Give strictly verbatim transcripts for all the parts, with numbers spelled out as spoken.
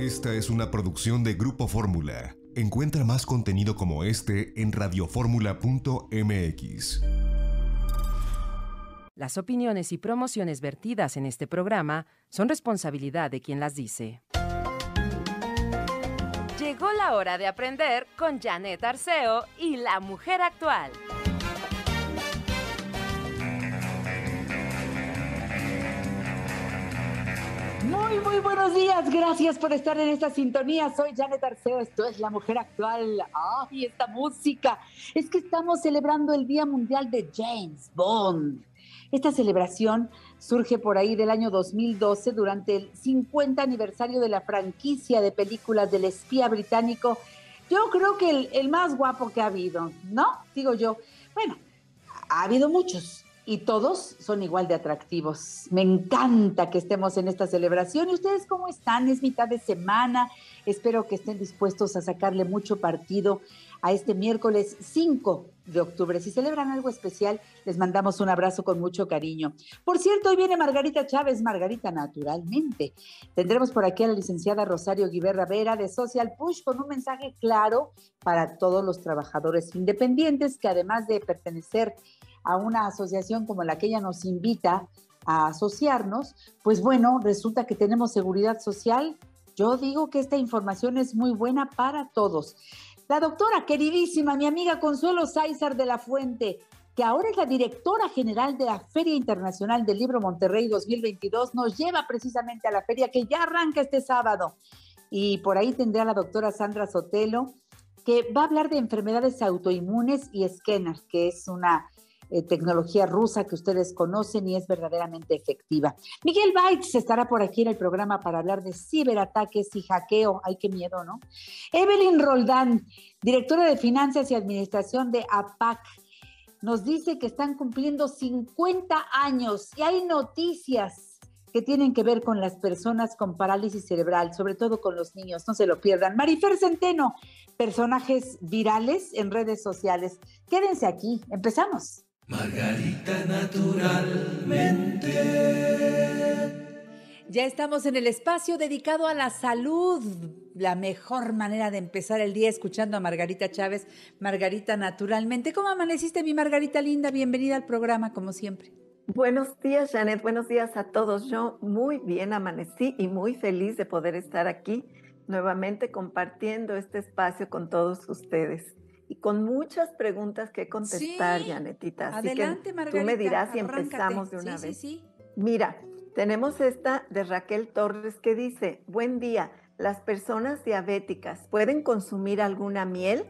Esta es una producción de Grupo Fórmula. Encuentra más contenido como este en radioformula punto m x. Las opiniones y promociones vertidas en este programa son responsabilidad de quien las dice. Llegó la hora de aprender con Janett Arceo y La Mujer Actual. Muy, muy buenos días. Gracias por estar en esta sintonía. Soy Janett Arceo. Esto es La Mujer Actual. ¡Ay, esta música! Es que estamos celebrando el Día Mundial de James Bond. Esta celebración surge por ahí del año dos mil doce durante el cincuenta aniversario de la franquicia de películas del espía británico. Yo creo que el, el más guapo que ha habido, ¿no? Digo yo. Bueno, ha habido muchos. Y todos son igual de atractivos. Me encanta que estemos en esta celebración. ¿Y ustedes cómo están? Es mitad de semana. Espero que estén dispuestos a sacarle mucho partido a este miércoles cinco de octubre. Si celebran algo especial, les mandamos un abrazo con mucho cariño. Por cierto, hoy viene Margarita Chávez, Margarita naturalmente. Tendremos por aquí a la licenciada Rosario Güiberra Vera de Social Push con un mensaje claro para todos los trabajadores independientes que además de pertenecer a una asociación como la que ella nos invita a asociarnos, pues bueno, resulta que tenemos seguridad social. Yo digo que esta información es muy buena para todos. La doctora queridísima, mi amiga Consuelo Sáizar de la Fuente, que ahora es la directora general de la Feria Internacional del Libro Monterrey dos mil veintidós, nos lleva precisamente a la feria que ya arranca este sábado. Y por ahí tendrá a la doctora Sandra Sotelo, que va a hablar de enfermedades autoinmunes y Scenar, que es una Eh, tecnología rusa que ustedes conocen y es verdaderamente efectiva. Miguel Baigts estará por aquí en el programa para hablar de ciberataques y hackeo. ¡Ay, qué miedo!, ¿no? Evelyn Roldán, directora de Finanzas y Administración de A P A C, nos dice que están cumpliendo cincuenta años y hay noticias que tienen que ver con las personas con parálisis cerebral, sobre todo con los niños, no se lo pierdan. Maryfer Centeno, personajes virales en redes sociales. Quédense aquí, empezamos. Margarita naturalmente. Ya estamos en el espacio dedicado a la salud. La mejor manera de empezar el día escuchando a Margarita Chávez, Margarita naturalmente. ¿Cómo amaneciste, mi Margarita linda? Bienvenida al programa, como siempre. Buenos días, Janett. Buenos días a todos. Yo muy bien amanecí y muy feliz de poder estar aquí nuevamente compartiendo este espacio con todos ustedes. Y con muchas preguntas que contestar, sí. Janetita. Así adelante, que Margarita, tú me dirás si empezamos de una sí, vez. Sí, sí. Mira, tenemos esta de Raquel Torres que dice, buen día, ¿las personas diabéticas pueden consumir alguna miel?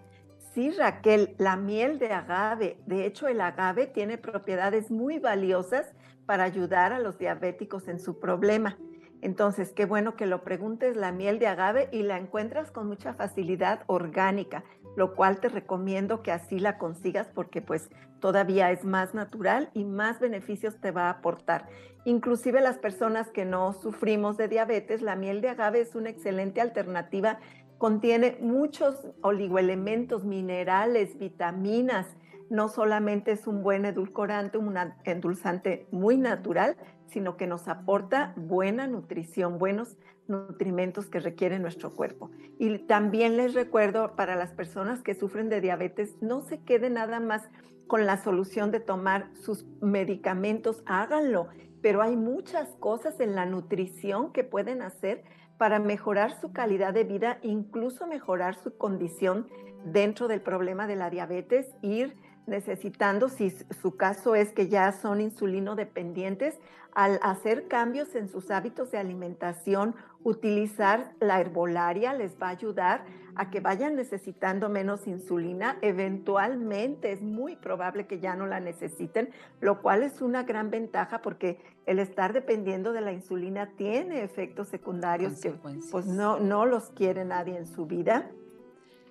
Sí, Raquel, la miel de agave. De hecho, el agave tiene propiedades muy valiosas para ayudar a los diabéticos en su problema. Entonces, qué bueno que lo preguntes, la miel de agave, y la encuentras con mucha facilidad orgánica, lo cual te recomiendo que así la consigas porque pues todavía es más natural y más beneficios te va a aportar. Inclusive las personas que no sufrimos de diabetes, la miel de agave es una excelente alternativa. Contiene muchos oligoelementos, minerales, vitaminas. No solamente es un buen edulcorante, un endulzante muy natural, sino que nos aporta buena nutrición, buenos nutrimentos que requiere nuestro cuerpo. Y también les recuerdo, para las personas que sufren de diabetes, no se quede nada más con la solución de tomar sus medicamentos, háganlo, pero hay muchas cosas en la nutrición que pueden hacer para mejorar su calidad de vida, incluso mejorar su condición dentro del problema de la diabetes, ir necesitando, si su caso es que ya son insulinodependientes, al hacer cambios en sus hábitos de alimentación, utilizar la herbolaria les va a ayudar a que vayan necesitando menos insulina. Eventualmente es muy probable que ya no la necesiten, lo cual es una gran ventaja porque el estar dependiendo de la insulina tiene efectos secundarios que pues, no, no los quiere nadie en su vida.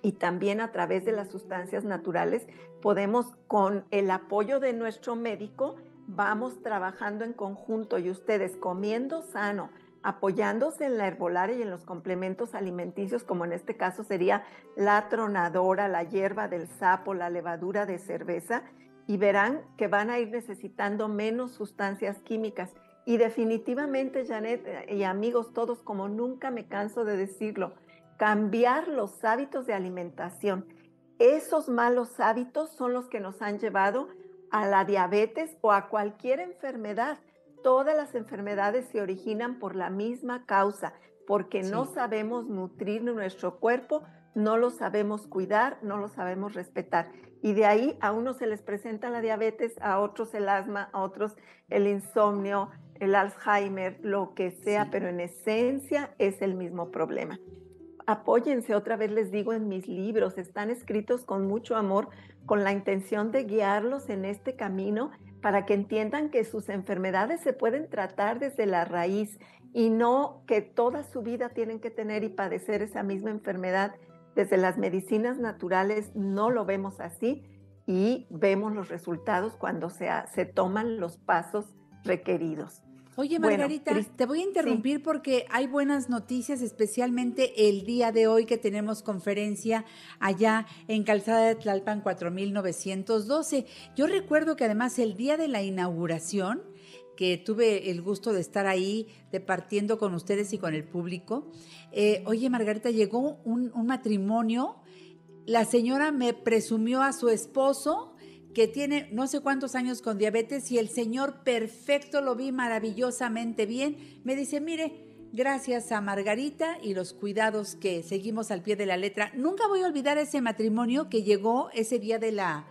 Y también a través de las sustancias naturales podemos, con el apoyo de nuestro médico, vamos trabajando en conjunto y ustedes comiendo sano, apoyándose en la herbolaria y en los complementos alimenticios, como en este caso sería la tronadora, la hierba del sapo, la levadura de cerveza, y verán que van a ir necesitando menos sustancias químicas. Y definitivamente, Janett y amigos todos, como nunca me canso de decirlo, cambiar los hábitos de alimentación. Esos malos hábitos son los que nos han llevado a la diabetes o a cualquier enfermedad. Todas las enfermedades se originan por la misma causa, porque sí. no sabemos nutrir nuestro cuerpo, no lo sabemos cuidar, no lo sabemos respetar. Y de ahí a unos se les presenta la diabetes, a otros el asma, a otros el insomnio, el Alzheimer, lo que sea, sí. pero en esencia es el mismo problema. Apóyense, otra vez les digo, en mis libros, están escritos con mucho amor, con la intención de guiarlos en este camino para que entiendan que sus enfermedades se pueden tratar desde la raíz y no que toda su vida tienen que tener y padecer esa misma enfermedad. Desde las medicinas naturales no lo vemos así y vemos los resultados cuando se, se toman los pasos requeridos. Oye, Margarita, bueno, te voy a interrumpir sí. porque hay buenas noticias, especialmente el día de hoy que tenemos conferencia allá en Calzada de Tlalpan cuatro mil novecientos doce. Yo recuerdo que además el día de la inauguración, que tuve el gusto de estar ahí departiendo con ustedes y con el público, eh, oye, Margarita, llegó un, un matrimonio, la señora me presumió a su esposo, que tiene no sé cuántos años con diabetes, y el señor perfecto, lo vi maravillosamente bien. Me dice, mire, gracias a Margarita y los cuidados que seguimos al pie de la letra. Nunca voy a olvidar ese matrimonio que llegó ese día de la,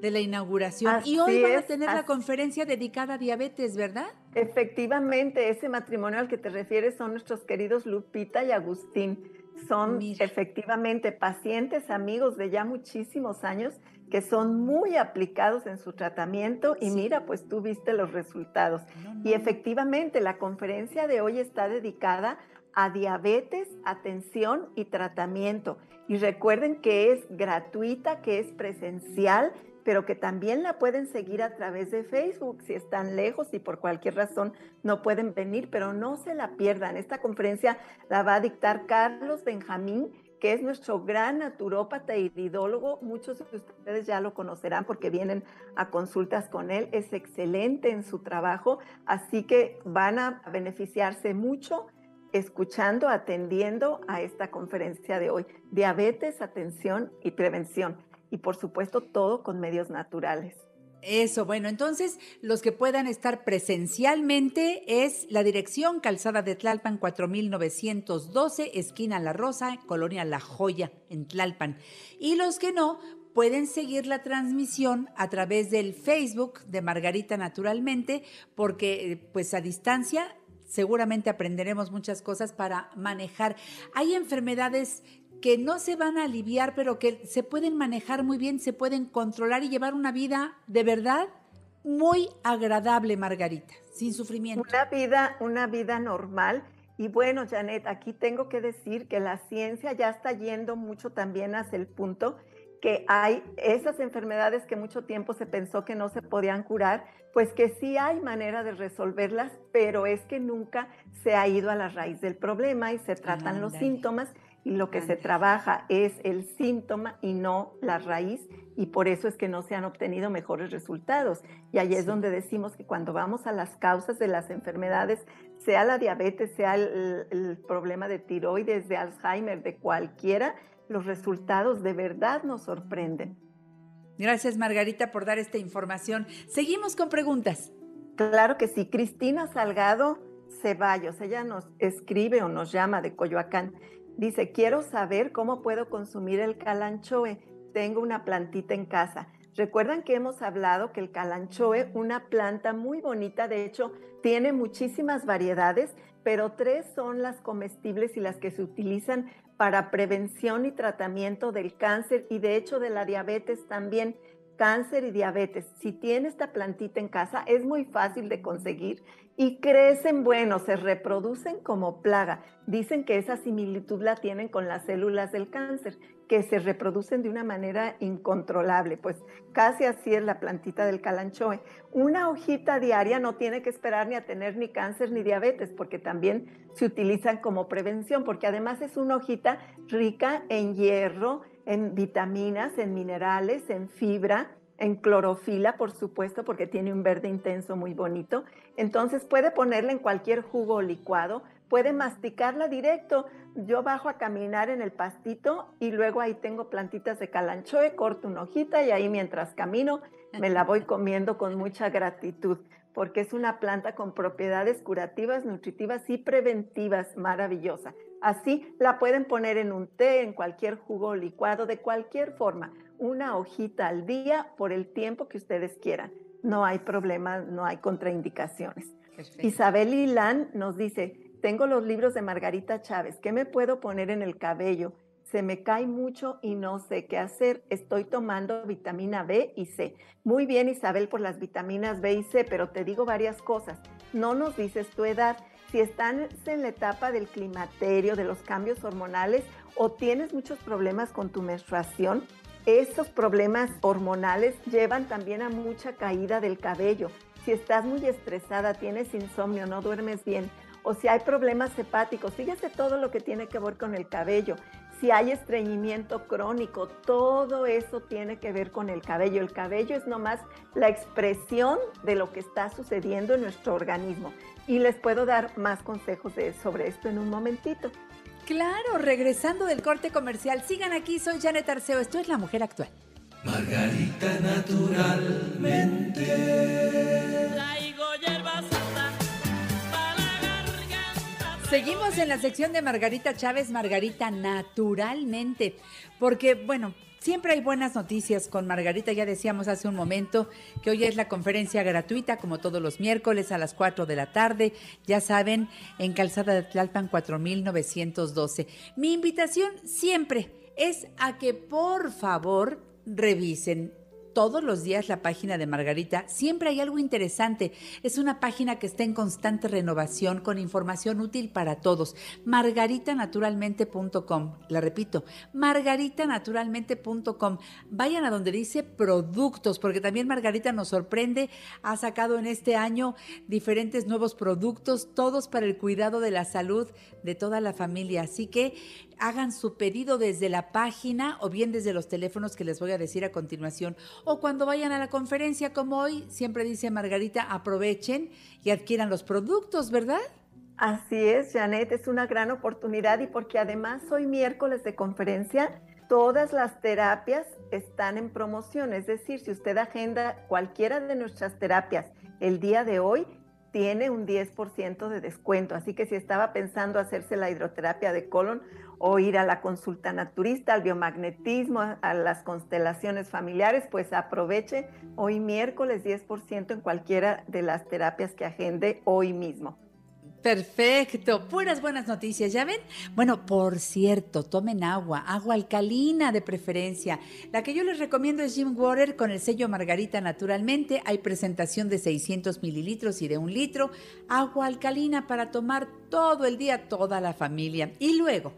de la inauguración. Así y hoy van a tener es, la conferencia dedicada a diabetes, ¿verdad? Efectivamente, ese matrimonio al que te refieres son nuestros queridos Lupita y Agustín. Son Mira. efectivamente pacientes, amigos de ya muchísimos años, que son muy aplicados en su tratamiento y sí. mira, pues tú viste los resultados. No, no. Y efectivamente la conferencia de hoy está dedicada a diabetes, atención y tratamiento. Y recuerden que es gratuita, que es presencial, pero que también la pueden seguir a través de Facebook si están lejos y por cualquier razón no pueden venir, pero no se la pierdan. Esta conferencia la va a dictar Carlos Benjamín, que es nuestro gran naturópata e iridólogo. Muchos de ustedes ya lo conocerán porque vienen a consultas con él. Es excelente en su trabajo, así que van a beneficiarse mucho escuchando, atendiendo a esta conferencia de hoy. Diabetes, atención y prevención. Y por supuesto, todo con medios naturales. Eso, bueno, entonces los que puedan estar presencialmente es la dirección Calzada de Tlalpan cuatro mil novecientos doce, esquina La Rosa, Colonia La Joya, en Tlalpan. Y los que no, pueden seguir la transmisión a través del Facebook de Margarita Naturalmente, porque pues a distancia seguramente aprenderemos muchas cosas para manejar. Hay enfermedades que no se van a aliviar, pero que se pueden manejar muy bien, se pueden controlar y llevar una vida de verdad muy agradable, Margarita, sin sufrimiento. Una vida, una vida normal. Y bueno, Janett, aquí tengo que decir que la ciencia ya está yendo mucho también hacia el punto que hay esas enfermedades que mucho tiempo se pensó que no se podían curar, pues que sí hay manera de resolverlas, pero es que nunca se ha ido a la raíz del problema y se tratan Andale. los síntomas. Y lo que se trabaja es el síntoma y no la raíz, y por eso es que no se han obtenido mejores resultados. Y ahí es sí. donde decimos que cuando vamos a las causas de las enfermedades, sea la diabetes, sea el, el problema de tiroides, de Alzheimer, de cualquiera, los resultados de verdad nos sorprenden. Gracias, Margarita, por dar esta información. Seguimos con preguntas. Claro que sí. Cristina Salgado Ceballos, ella nos escribe o nos llama de Coyoacán. Dice, quiero saber cómo puedo consumir el calanchoe. Tengo una plantita en casa. Recuerdan que hemos hablado que el calanchoe, una planta muy bonita, de hecho, tiene muchísimas variedades, pero tres son las comestibles y las que se utilizan para prevención y tratamiento del cáncer y de hecho de la diabetes también. Cáncer y diabetes. Si tiene esta plantita en casa, es muy fácil de conseguir y crecen, bueno, se reproducen como plaga. Dicen que esa similitud la tienen con las células del cáncer, que se reproducen de una manera incontrolable. Pues casi así es la plantita del calanchoe. Una hojita diaria no tiene que esperar ni a tener ni cáncer ni diabetes, porque también se utilizan como prevención, porque además es una hojita rica en hierro, en vitaminas, en minerales, en fibra, en clorofila, por supuesto, porque tiene un verde intenso muy bonito. Entonces puede ponerla en cualquier jugo o licuado, puede masticarla directo. Yo bajo a caminar en el pastito y luego ahí tengo plantitas de calanchoe, corto una hojita y ahí mientras camino me la voy comiendo con mucha gratitud, porque es una planta con propiedades curativas, nutritivas y preventivas, maravillosa. Así la pueden poner en un té, en cualquier jugo o licuado, de cualquier forma. Una hojita al día por el tiempo que ustedes quieran. No hay problema, no hay contraindicaciones. Perfecto. Isabel Ilán nos dice, tengo los libros de Margarita Chávez, ¿qué me puedo poner en el cabello? Se me cae mucho y no sé qué hacer. Estoy tomando vitamina B y C. Muy bien, Isabel, por las vitaminas B y C, pero te digo varias cosas. No nos dices tu edad. Si estás en la etapa del climaterio, de los cambios hormonales, o tienes muchos problemas con tu menstruación, esos problemas hormonales llevan también a mucha caída del cabello. Si estás muy estresada, tienes insomnio, no duermes bien, o si hay problemas hepáticos, fíjese todo lo que tiene que ver con el cabello. Si hay estreñimiento crónico, todo eso tiene que ver con el cabello. El cabello es nomás la expresión de lo que está sucediendo en nuestro organismo. Y les puedo dar más consejos de, sobre esto en un momentito. Claro, regresando del corte comercial. Sigan aquí, soy Janett Arceo, esto es La Mujer Actual. Margarita naturalmente. Traigo hierbas. Seguimos en la sección de Margarita Chávez, Margarita naturalmente, porque, bueno, siempre hay buenas noticias con Margarita. Ya decíamos hace un momento que hoy es la conferencia gratuita, como todos los miércoles a las cuatro de la tarde, ya saben, en Calzada de Tlalpan cuatro mil novecientos doce. Mi invitación siempre es a que, por favor, revisen todos los días la página de Margarita. Siempre hay algo interesante. Es una página que está en constante renovación con información útil para todos. margarita naturalmente punto com. La repito, margarita naturalmente punto com. Vayan a donde dice productos, porque también Margarita nos sorprende. Ha sacado en este año diferentes nuevos productos, todos para el cuidado de la salud de toda la familia. Así que hagan su pedido desde la página o bien desde los teléfonos que les voy a decir a continuación. O cuando vayan a la conferencia, como hoy, siempre dice Margarita, aprovechen y adquieran los productos, ¿verdad? Así es, Janett, es una gran oportunidad, y porque además hoy miércoles de conferencia, todas las terapias están en promoción. Es decir, si usted agenda cualquiera de nuestras terapias el día de hoy, tiene un diez por ciento de descuento. Así que si estaba pensando hacerse la hidroterapia de colon o ir a la consulta naturista, al biomagnetismo, a las constelaciones familiares, pues aproveche hoy miércoles diez por ciento en cualquiera de las terapias que agende hoy mismo. Perfecto, puras buenas noticias, ¿ya ven? Bueno, por cierto, tomen agua, agua alcalina de preferencia. La que yo les recomiendo es Jim Water con el sello Margarita naturalmente. Hay presentación de seiscientos mililitros y de un litro. Agua alcalina para tomar todo el día, toda la familia. Y luego,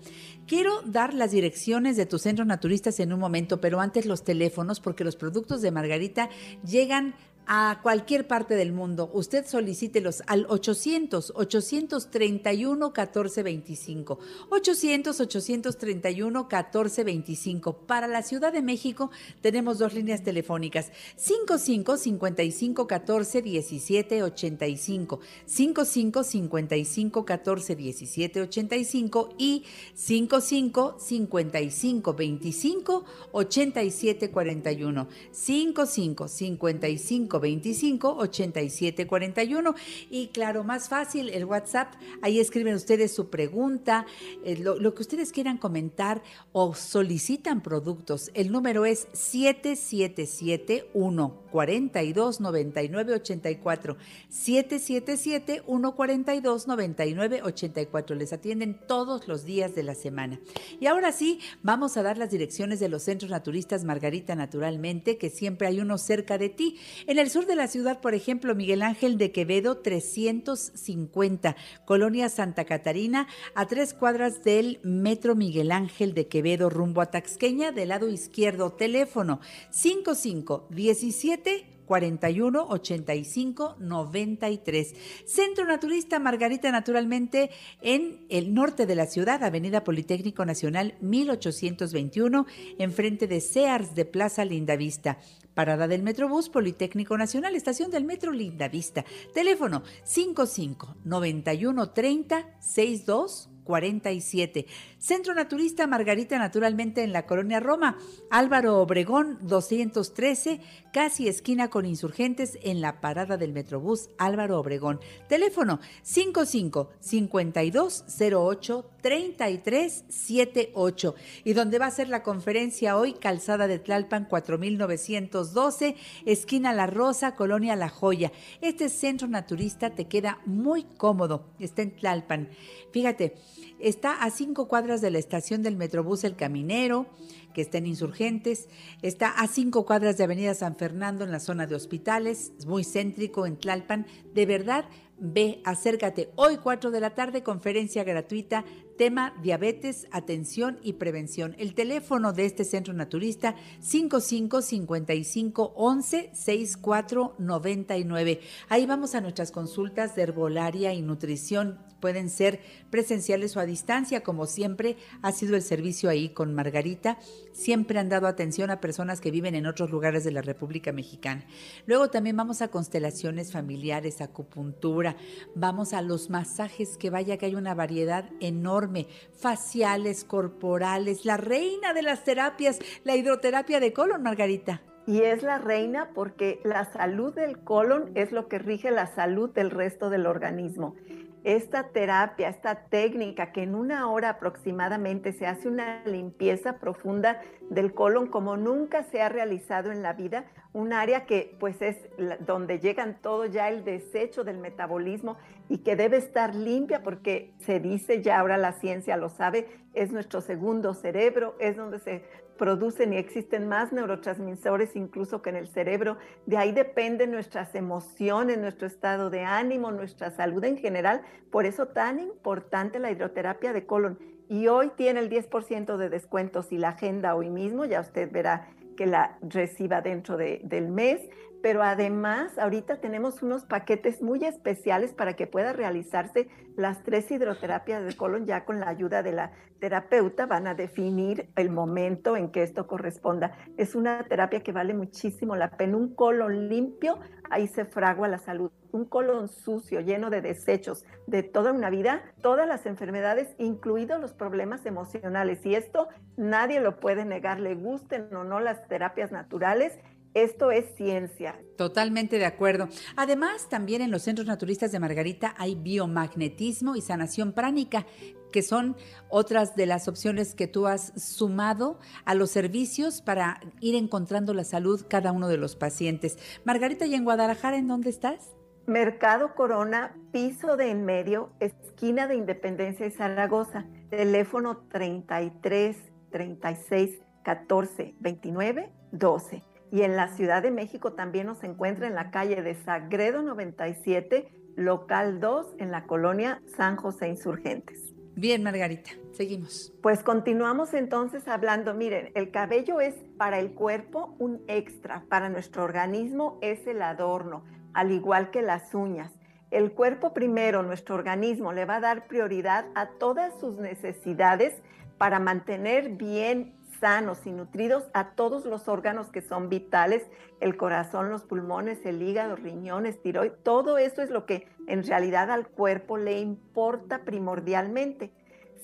quiero dar las direcciones de tus centros naturistas en un momento, pero antes los teléfonos, porque los productos de Margarita llegan a cualquier parte del mundo. Usted solicítelos al ochocientos, ochocientos treinta y uno, catorce veinticinco. ochocientos, ochocientos treinta y uno, catorce veinticinco. Para la Ciudad de México tenemos dos líneas telefónicas. cincuenta y cinco, cincuenta y cinco, catorce, diecisiete, ochenta y cinco. cincuenta y cinco, cincuenta y cinco, catorce, diecisiete, ochenta y cinco. Y cincuenta y cinco, cincuenta y cinco, veinticinco, ochenta y siete, cuarenta y uno. cincuenta y cinco, cincuenta y cinco, veinticinco, ochenta y siete, cuarenta y uno. Y claro, más fácil, el WhatsApp. Ahí escriben ustedes su pregunta, eh, lo, lo que ustedes quieran comentar o solicitan productos. El número es siete siete siete uno cuatro dos nueve nueve ocho cuatro. siete siete siete uno cuatro dos nueve nueve ocho cuatro. Les atienden todos los días de la semana. Y ahora sí, vamos a dar las direcciones de los centros naturistas Margarita naturalmente, que siempre hay uno cerca de ti. En el sur de la ciudad, por ejemplo, Miguel Ángel de Quevedo, trescientos cincuenta, Colonia Santa Catarina, a tres cuadras del Metro Miguel Ángel de Quevedo, rumbo a Taxqueña, del lado izquierdo. Teléfono cincuenta y cinco diecisiete cuarenta y uno ochenta y cinco noventa y tres. Centro Naturista Margarita, naturalmente en el norte de la ciudad, Avenida Politécnico Nacional mil ochocientos veintiuno, enfrente de Sears de Plaza Lindavista. Parada del Metrobús Politécnico Nacional, estación del Metro Lindavista. Teléfono cincuenta y cinco noventa y uno treinta sesenta y dos cuarenta y siete. Centro Naturista Margarita, naturalmente en la Colonia Roma, Álvaro Obregón doscientos trece, casi esquina con Insurgentes, en la parada del Metrobús Álvaro Obregón. Teléfono cincuenta y cinco cincuenta y dos cero ocho treinta y tres setenta y ocho. Y donde va a ser la conferencia hoy, Calzada de Tlalpan cuatro mil novecientos doce, esquina La Rosa, Colonia La Joya. Este centro naturista te queda muy cómodo, está en Tlalpan. Fíjate, está a cinco cuadras de la estación del Metrobús El Caminero, que está en Insurgentes, está a cinco cuadras de Avenida San Fernando, en la zona de hospitales, es muy céntrico en Tlalpan. De verdad, ve, acércate. Hoy cuatro de la tarde, conferencia gratuita, tema diabetes, atención y prevención. El teléfono de este centro naturista, cincuenta y cinco cincuenta y cinco once sesenta y cuatro noventa y nueve. Ahí vamos a nuestras consultas de herbolaria y nutrición. Pueden ser presenciales o a distancia, como siempre ha sido el servicio ahí con Margarita. Siempre han dado atención a personas que viven en otros lugares de la República Mexicana. Luego también vamos a constelaciones familiares, acupuntura, vamos a los masajes, que vaya que hay una variedad enorme, faciales, corporales, la reina de las terapias, la hidroterapia de colon, Margarita. Y es la reina porque la salud del colon es lo que rige la salud del resto del organismo. Esta terapia, esta técnica, que en una hora aproximadamente se hace una limpieza profunda del colon como nunca se ha realizado en la vida, un área que pues es la, donde llegan todo ya el desecho del metabolismo y que debe estar limpia porque se dice ya, ahora la ciencia lo sabe, es nuestro segundo cerebro, es donde se producen y existen más neurotransmisores incluso que en el cerebro. De ahí dependen nuestras emociones, nuestro estado de ánimo, nuestra salud en general. Por eso tan importante la hidroterapia de colon. Y hoy tiene el diez por ciento de descuento si la agenda hoy mismo, ya usted verá que la reciba dentro de, del mes. Pero además ahorita tenemos unos paquetes muy especiales para que pueda realizarse las tres hidroterapias del colon ya con la ayuda de la terapeuta. Van a definir el momento en que esto corresponda. Es una terapia que vale muchísimo la pena. Un colon limpio, ahí se fragua la salud. Un colon sucio, lleno de desechos de toda una vida, todas las enfermedades, incluidos los problemas emocionales. Y esto nadie lo puede negar, le gusten o no las terapias naturales. Esto es ciencia. Totalmente de acuerdo. Además, también en los centros naturistas de Margarita hay biomagnetismo y sanación pránica, que son otras de las opciones que tú has sumado a los servicios para ir encontrando la salud cada uno de los pacientes. Margarita, ¿y en Guadalajara en dónde estás? Mercado Corona, piso de en medio, esquina de Independencia y Zaragoza. Teléfono treinta y tres, treinta y seis, catorce, veintinueve, doce. Y en la Ciudad de México también nos encuentra en la calle de Sagredo noventa y siete, local dos, en la colonia San José Insurgentes. Bien, Margarita, seguimos. Pues continuamos entonces hablando. Miren, el cabello es para el cuerpo un extra, para nuestro organismo es el adorno, al igual que las uñas. El cuerpo primero, nuestro organismo, le va a dar prioridad a todas sus necesidades para mantener bien sanos y nutridos a todos los órganos que son vitales, el corazón, los pulmones, el hígado, riñones, tiroides, todo eso es lo que en realidad al cuerpo le importa primordialmente.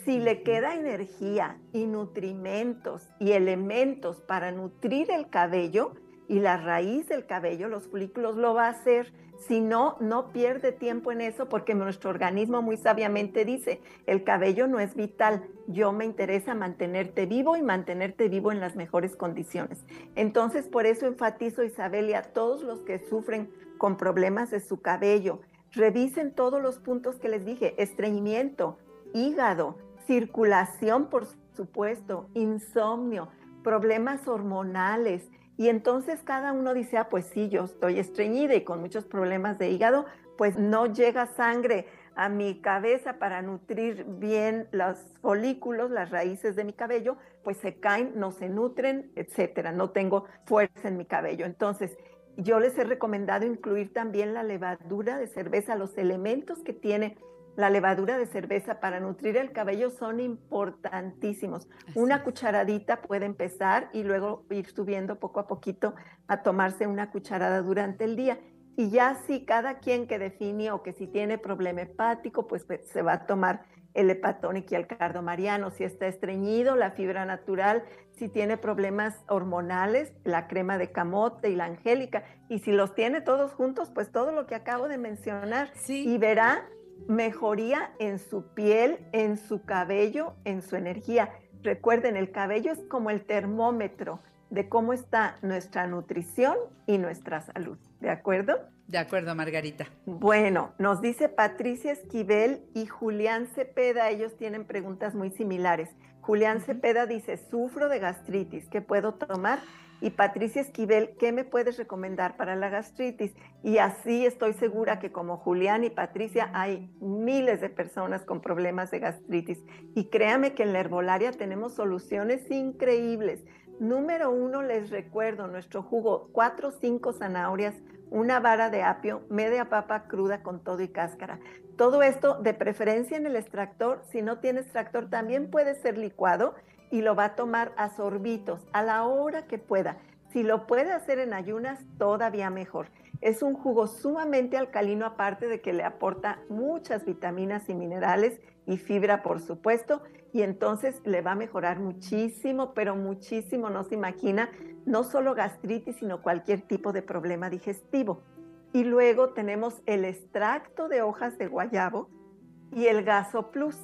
Si le queda energía y nutrimentos y elementos para nutrir el cabello y la raíz del cabello, los folículos, lo va a hacer. Si no, no pierde tiempo en eso porque nuestro organismo muy sabiamente dice, el cabello no es vital, yo me interesa mantenerte vivo y mantenerte vivo en las mejores condiciones. Entonces, por eso enfatizo, Isabel, y a todos los que sufren con problemas de su cabello, revisen todos los puntos que les dije, estreñimiento, hígado, circulación, por supuesto, insomnio, problemas hormonales. Y entonces cada uno dice, ah, pues sí, yo estoy estreñida y con muchos problemas de hígado, pues no llega sangre a mi cabeza para nutrir bien los folículos, las raíces de mi cabello, pues se caen, no se nutren, etcétera. No tengo fuerza en mi cabello. Entonces, Yo les he recomendado incluir también la levadura de cerveza. Los elementos que tiene la levadura de cerveza para nutrir el cabello son importantísimos. Así una es. Cucharadita puede empezar y luego ir subiendo poco a poquito a tomarse una cucharada durante el día. Y ya si cada quien que define o que si tiene problema hepático, pues, pues se va a tomar el Hepatonic y el Cardomariano. Si está estreñido, la fibra natural. Si tiene problemas hormonales, la crema de camote y la angélica. Y si los tiene todos juntos, pues todo lo que acabo de mencionar. Sí. Y verá mejoría en su piel, en su cabello, en su energía. Recuerden, el cabello es como el termómetro de cómo está nuestra nutrición y nuestra salud. ¿De acuerdo? De acuerdo, Margarita. Bueno, nos dice Patricia Esquivel y Julián Cepeda. Ellos tienen preguntas muy similares. Julián Cepeda dice, sufro de gastritis, ¿qué puedo tomar? Y Patricia Esquivel, ¿qué me puedes recomendar para la gastritis? Y así estoy segura que como Julián y Patricia hay miles de personas con problemas de gastritis. Y créame que en la herbolaria tenemos soluciones increíbles. Número uno, les recuerdo nuestro jugo, cuatro o cinco zanahorias, una vara de apio, media papa cruda con todo y cáscara. Todo esto de preferencia en el extractor. Si no tiene extractor, también puede ser licuado y lo va a tomar a sorbitos a la hora que pueda. Si lo puede hacer en ayunas, todavía mejor. Es un jugo sumamente alcalino, aparte de que le aporta muchas vitaminas y minerales y fibra, por supuesto, y entonces le va a mejorar muchísimo, pero muchísimo, no se imagina, no solo gastritis, sino cualquier tipo de problema digestivo. Y luego tenemos el extracto de hojas de guayabo y el Gaso Plus,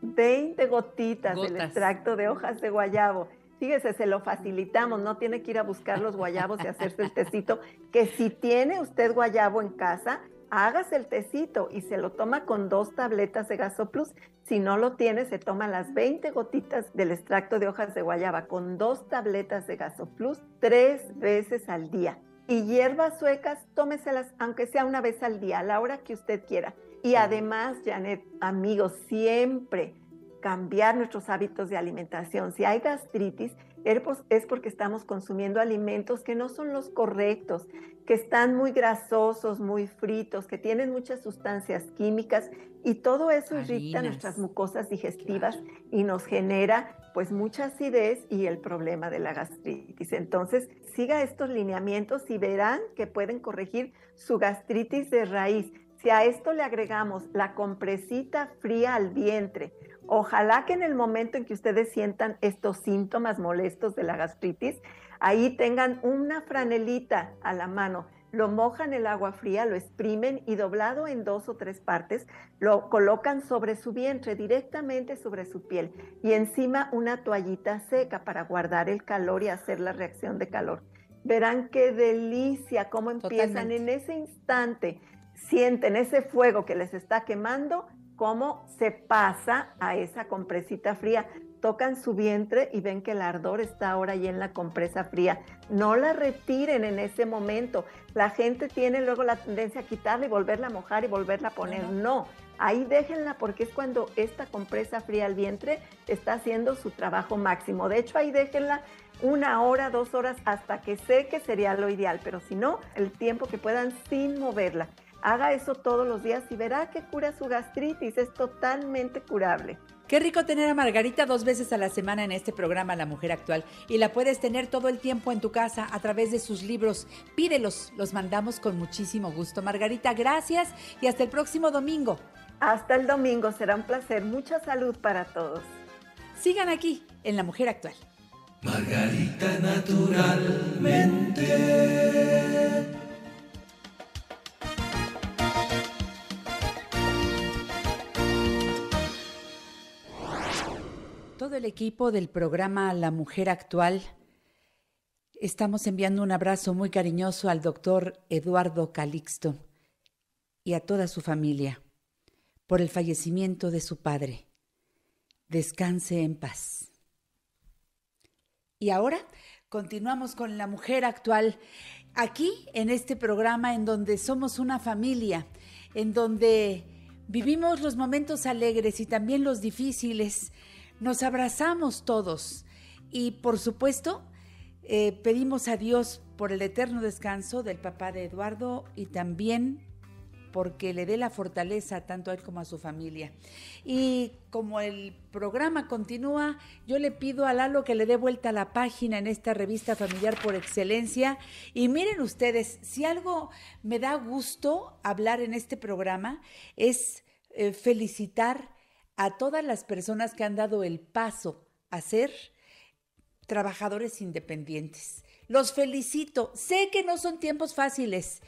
veinte gotitas Gotas. Del extracto de hojas de guayabo. Fíjese, se lo facilitamos, no tiene que ir a buscar los guayabos y hacerse el tecito, que si tiene usted guayabo en casa, hágase el tecito y se lo toma con dos tabletas de Gaso Plus. Si no lo tiene, se toma las veinte gotitas del extracto de hojas de guayaba con dos tabletas de Gaso Plus tres veces al día. Y hierbas suecas, tómeselas, aunque sea una vez al día, a la hora que usted quiera. Y además, Janett, amigos, siempre cambiar nuestros hábitos de alimentación. Si hay gastritis, es porque estamos consumiendo alimentos que no son los correctos, que están muy grasosos, muy fritos, que tienen muchas sustancias químicas y todo eso Harinas. Irrita nuestras mucosas digestivas claro. y nos genera pues mucha acidez y el problema de la gastritis. Entonces, siga estos lineamientos y verán que pueden corregir su gastritis de raíz. Si a esto le agregamos la compresita fría al vientre, ojalá que en el momento en que ustedes sientan estos síntomas molestos de la gastritis, ahí tengan una franelita a la mano, lo mojan el agua fría, lo exprimen y doblado en dos o tres partes, lo colocan sobre su vientre, directamente sobre su piel y encima una toallita seca para guardar el calor y hacer la reacción de calor. Verán qué delicia, cómo empiezan Totalmente. En ese instante, sienten ese fuego que les está quemando, cómo se pasa a esa compresita fría. Tocan su vientre y ven que el ardor está ahora ahí en la compresa fría. No la retiren en ese momento. La gente tiene luego la tendencia a quitarla y volverla a mojar y volverla a poner. Uh-huh. No, ahí déjenla porque es cuando esta compresa fría al vientre está haciendo su trabajo máximo. De hecho, ahí déjenla una hora, dos horas, hasta que seque sería lo ideal. Pero si no, el tiempo que puedan sin moverla. Haga eso todos los días y verá que cura su gastritis, es totalmente curable. Qué rico tener a Margarita dos veces a la semana en este programa La Mujer Actual y la puedes tener todo el tiempo en tu casa a través de sus libros. Pídelos, los mandamos con muchísimo gusto. Margarita, gracias y hasta el próximo domingo. Hasta el domingo, será un placer. Mucha salud para todos. Sigan aquí en La Mujer Actual. Margarita naturalmente... Todo el equipo del programa La Mujer Actual, estamos enviando un abrazo muy cariñoso al doctor Eduardo Calixto y a toda su familia por el fallecimiento de su padre. Descanse en paz. Y ahora continuamos con La Mujer Actual, aquí en este programa en donde somos una familia, en donde vivimos los momentos alegres y también los difíciles. Nos abrazamos todos y, por supuesto, eh, pedimos a Dios por el eterno descanso del papá de Eduardo y también porque le dé la fortaleza tanto a él como a su familia. Y como el programa continúa, yo le pido a Lalo que le dé vuelta a la página en esta revista familiar por excelencia. Y miren ustedes, si algo me da gusto hablar en este programa es eh, felicitar a todas las personas que han dado el paso a ser trabajadores independientes. Los felicito. Sé que no son tiempos fáciles,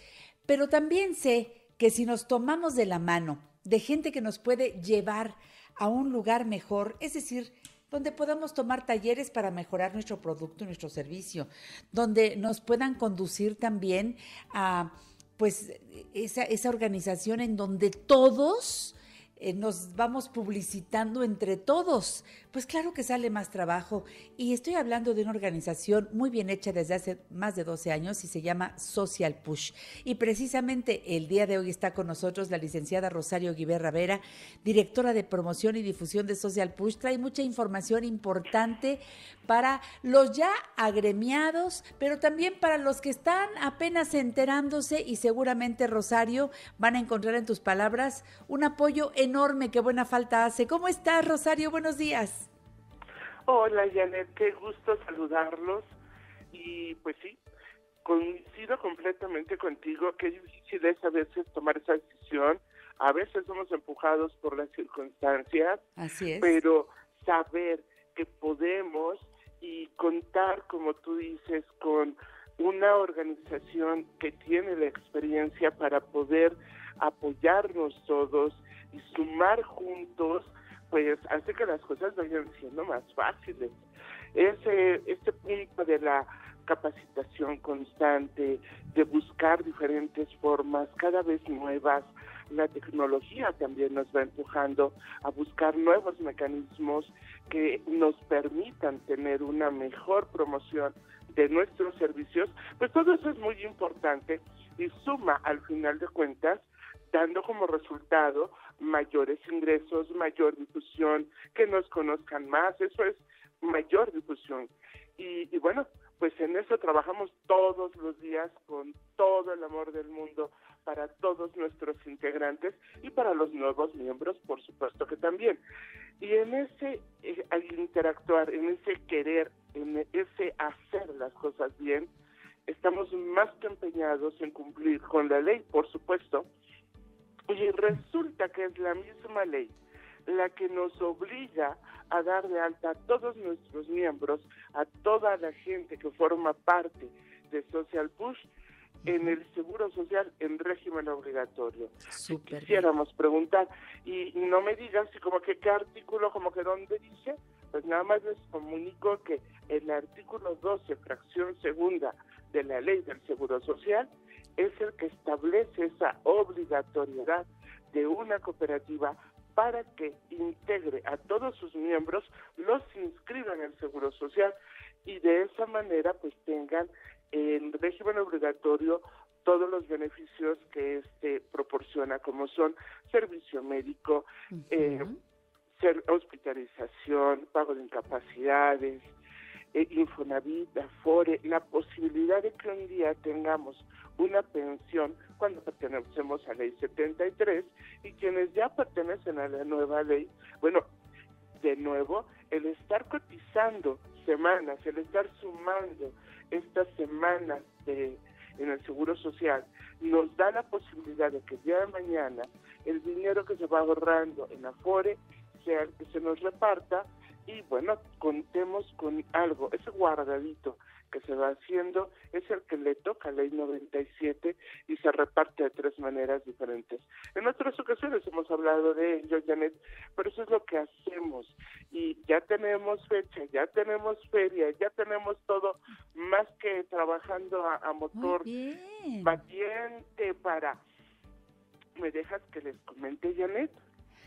pero también sé que si nos tomamos de la mano de gente que nos puede llevar a un lugar mejor, es decir, donde podamos tomar talleres para mejorar nuestro producto y nuestro servicio, donde nos puedan conducir también a pues esa, esa organización en donde todos eh, nos vamos publicitando entre todos, pues claro que sale más trabajo. Y estoy hablando de una organización muy bien hecha desde hace más de doce años y se llama Social Push. Y precisamente el día de hoy está con nosotros la licenciada Rosario Güiberra Vera, directora de promoción y difusión de Social Push. Trae mucha información importante para los ya agremiados, pero también para los que están apenas enterándose, y seguramente, Rosario, van a encontrar en tus palabras un apoyo enorme que buena falta hace. ¿Cómo estás, Rosario? Buenos días. Hola, Janett, qué gusto saludarlos. Y pues sí, coincido completamente contigo, qué difícil es a veces tomar esa decisión, a veces somos empujados por las circunstancias. Así es. Pero saber que podemos y contar, como tú dices, con una organización que tiene la experiencia para poder apoyarnos todos y sumar juntos, pues hace que las cosas vayan siendo más fáciles. Ese, este punto de la capacitación constante, de buscar diferentes formas cada vez nuevas, la tecnología también nos va empujando a buscar nuevos mecanismos que nos permitan tener una mejor promoción de nuestros servicios, pues todo eso es muy importante y suma al final de cuentas, dando como resultado mayores ingresos, mayor difusión, que nos conozcan más, eso es mayor difusión. Y, y bueno, pues en eso trabajamos todos los días con todo el amor del mundo para todos nuestros integrantes y para los nuevos miembros, por supuesto que también. Y en ese eh, al interactuar, en ese querer, en ese hacer las cosas bien, estamos más que empeñados en cumplir con la ley, por supuesto. Y resulta que es la misma ley la que nos obliga a dar de alta a todos nuestros miembros, a toda la gente que forma parte de Social Push, en el Seguro Social en régimen obligatorio. Super. Quisiéramos preguntar, y no me digas si como que qué artículo, como que dónde dice, pues nada más les comunico que el artículo doce, fracción segunda de la Ley del Seguro Social, es el que establece esa obligatoriedad de una cooperativa para que integre a todos sus miembros, los inscriban en el Seguro Social y de esa manera pues tengan en régimen obligatorio todos los beneficios que este proporciona, como son servicio médico, uh-huh. eh, hospitalización, pago de incapacidades, eh, Infonavit, Afore, la posibilidad de que un día tengamos una pensión cuando pertenecemos a la ley setenta y tres, y quienes ya pertenecen a la nueva ley, bueno, de nuevo, el estar cotizando semanas, el estar sumando estas semanas de, en el Seguro Social, nos da la posibilidad de que el día de mañana el dinero que se va ahorrando en Afore sea el que se nos reparta y, bueno, contemos con algo, ese guardadito que se va haciendo es el que le toca la ley noventa y siete y se reparte de tres maneras diferentes. En otras ocasiones hemos hablado de ello, Janett, pero eso es lo que hacemos y ya tenemos fecha, ya tenemos feria, ya tenemos todo, más que trabajando a, a motor batiente para... ¿Me dejas que les comente, Janett?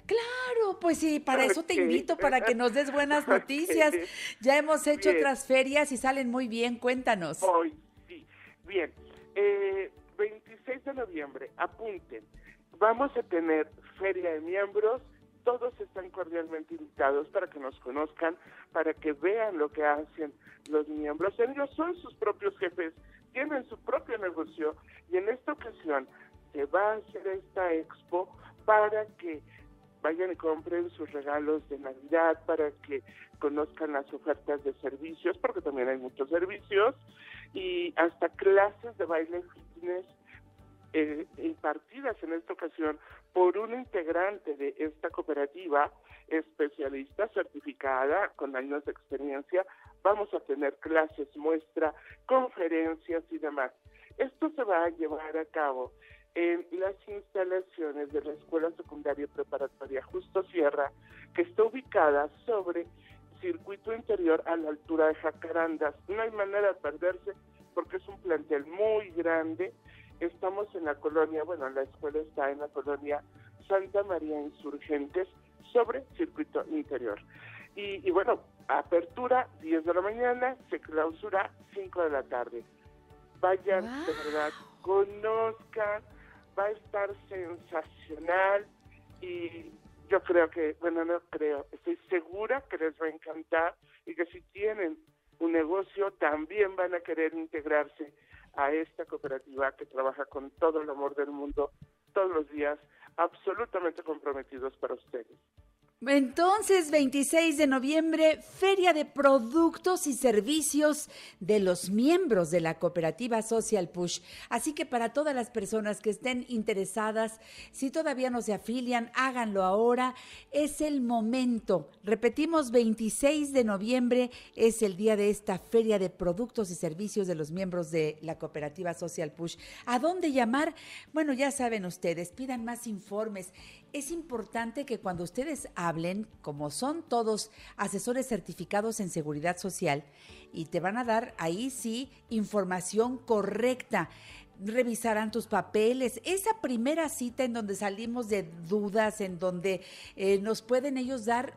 Claro, pues sí, para eso te invito, para que nos des buenas noticias. Ya hemos hecho bien. Otras ferias y salen muy bien, cuéntanos. Hoy sí, bien, eh, veintiséis de noviembre, apunten, vamos a tener feria de miembros, todos están cordialmente invitados para que nos conozcan, para que vean lo que hacen los miembros, ellos son sus propios jefes tienen su propio negocio, y en esta ocasión se va a hacer esta expo para que vayan y compren sus regalos de Navidad, para que conozcan las ofertas de servicios, porque también hay muchos servicios, y hasta clases de baile fitness eh, impartidas en esta ocasión por un integrante de esta cooperativa, especialista certificada con años de experiencia. Vamos a tener clases, muestra, conferencias y demás. Esto se va a llevar a cabo en las instalaciones de la Escuela Secundaria Preparatoria Justo Sierra, que está ubicada sobre circuito interior a la altura de Jacarandas. No hay manera de perderse porque es un plantel muy grande. Estamos en la colonia, bueno, la escuela está en la colonia Santa María Insurgentes, sobre circuito interior. Y, y bueno, apertura diez de la mañana, se clausura cinco de la tarde. Vayan, wow. De verdad, conozcan, va a estar sensacional y yo creo que, bueno, no creo, estoy segura que les va a encantar y que si tienen un negocio también van a querer integrarse a esta cooperativa que trabaja con todo el amor del mundo todos los días, absolutamente comprometidos para ustedes. Entonces, veintiséis de noviembre, Feria de Productos y Servicios de los miembros de la cooperativa Social Push. Así que para todas las personas que estén interesadas, si todavía no se afilian, háganlo ahora. Es el momento. Repetimos, veintiséis de noviembre es el día de esta Feria de Productos y Servicios de los miembros de la cooperativa Social Push. ¿A dónde llamar? Bueno, ya saben ustedes, pidan más informes. Es importante que cuando ustedes hablen, como son todos asesores certificados en seguridad social, y te van a dar ahí sí información correcta. Revisarán tus papeles. Esa primera cita en donde salimos de dudas, en donde eh, nos pueden ellos dar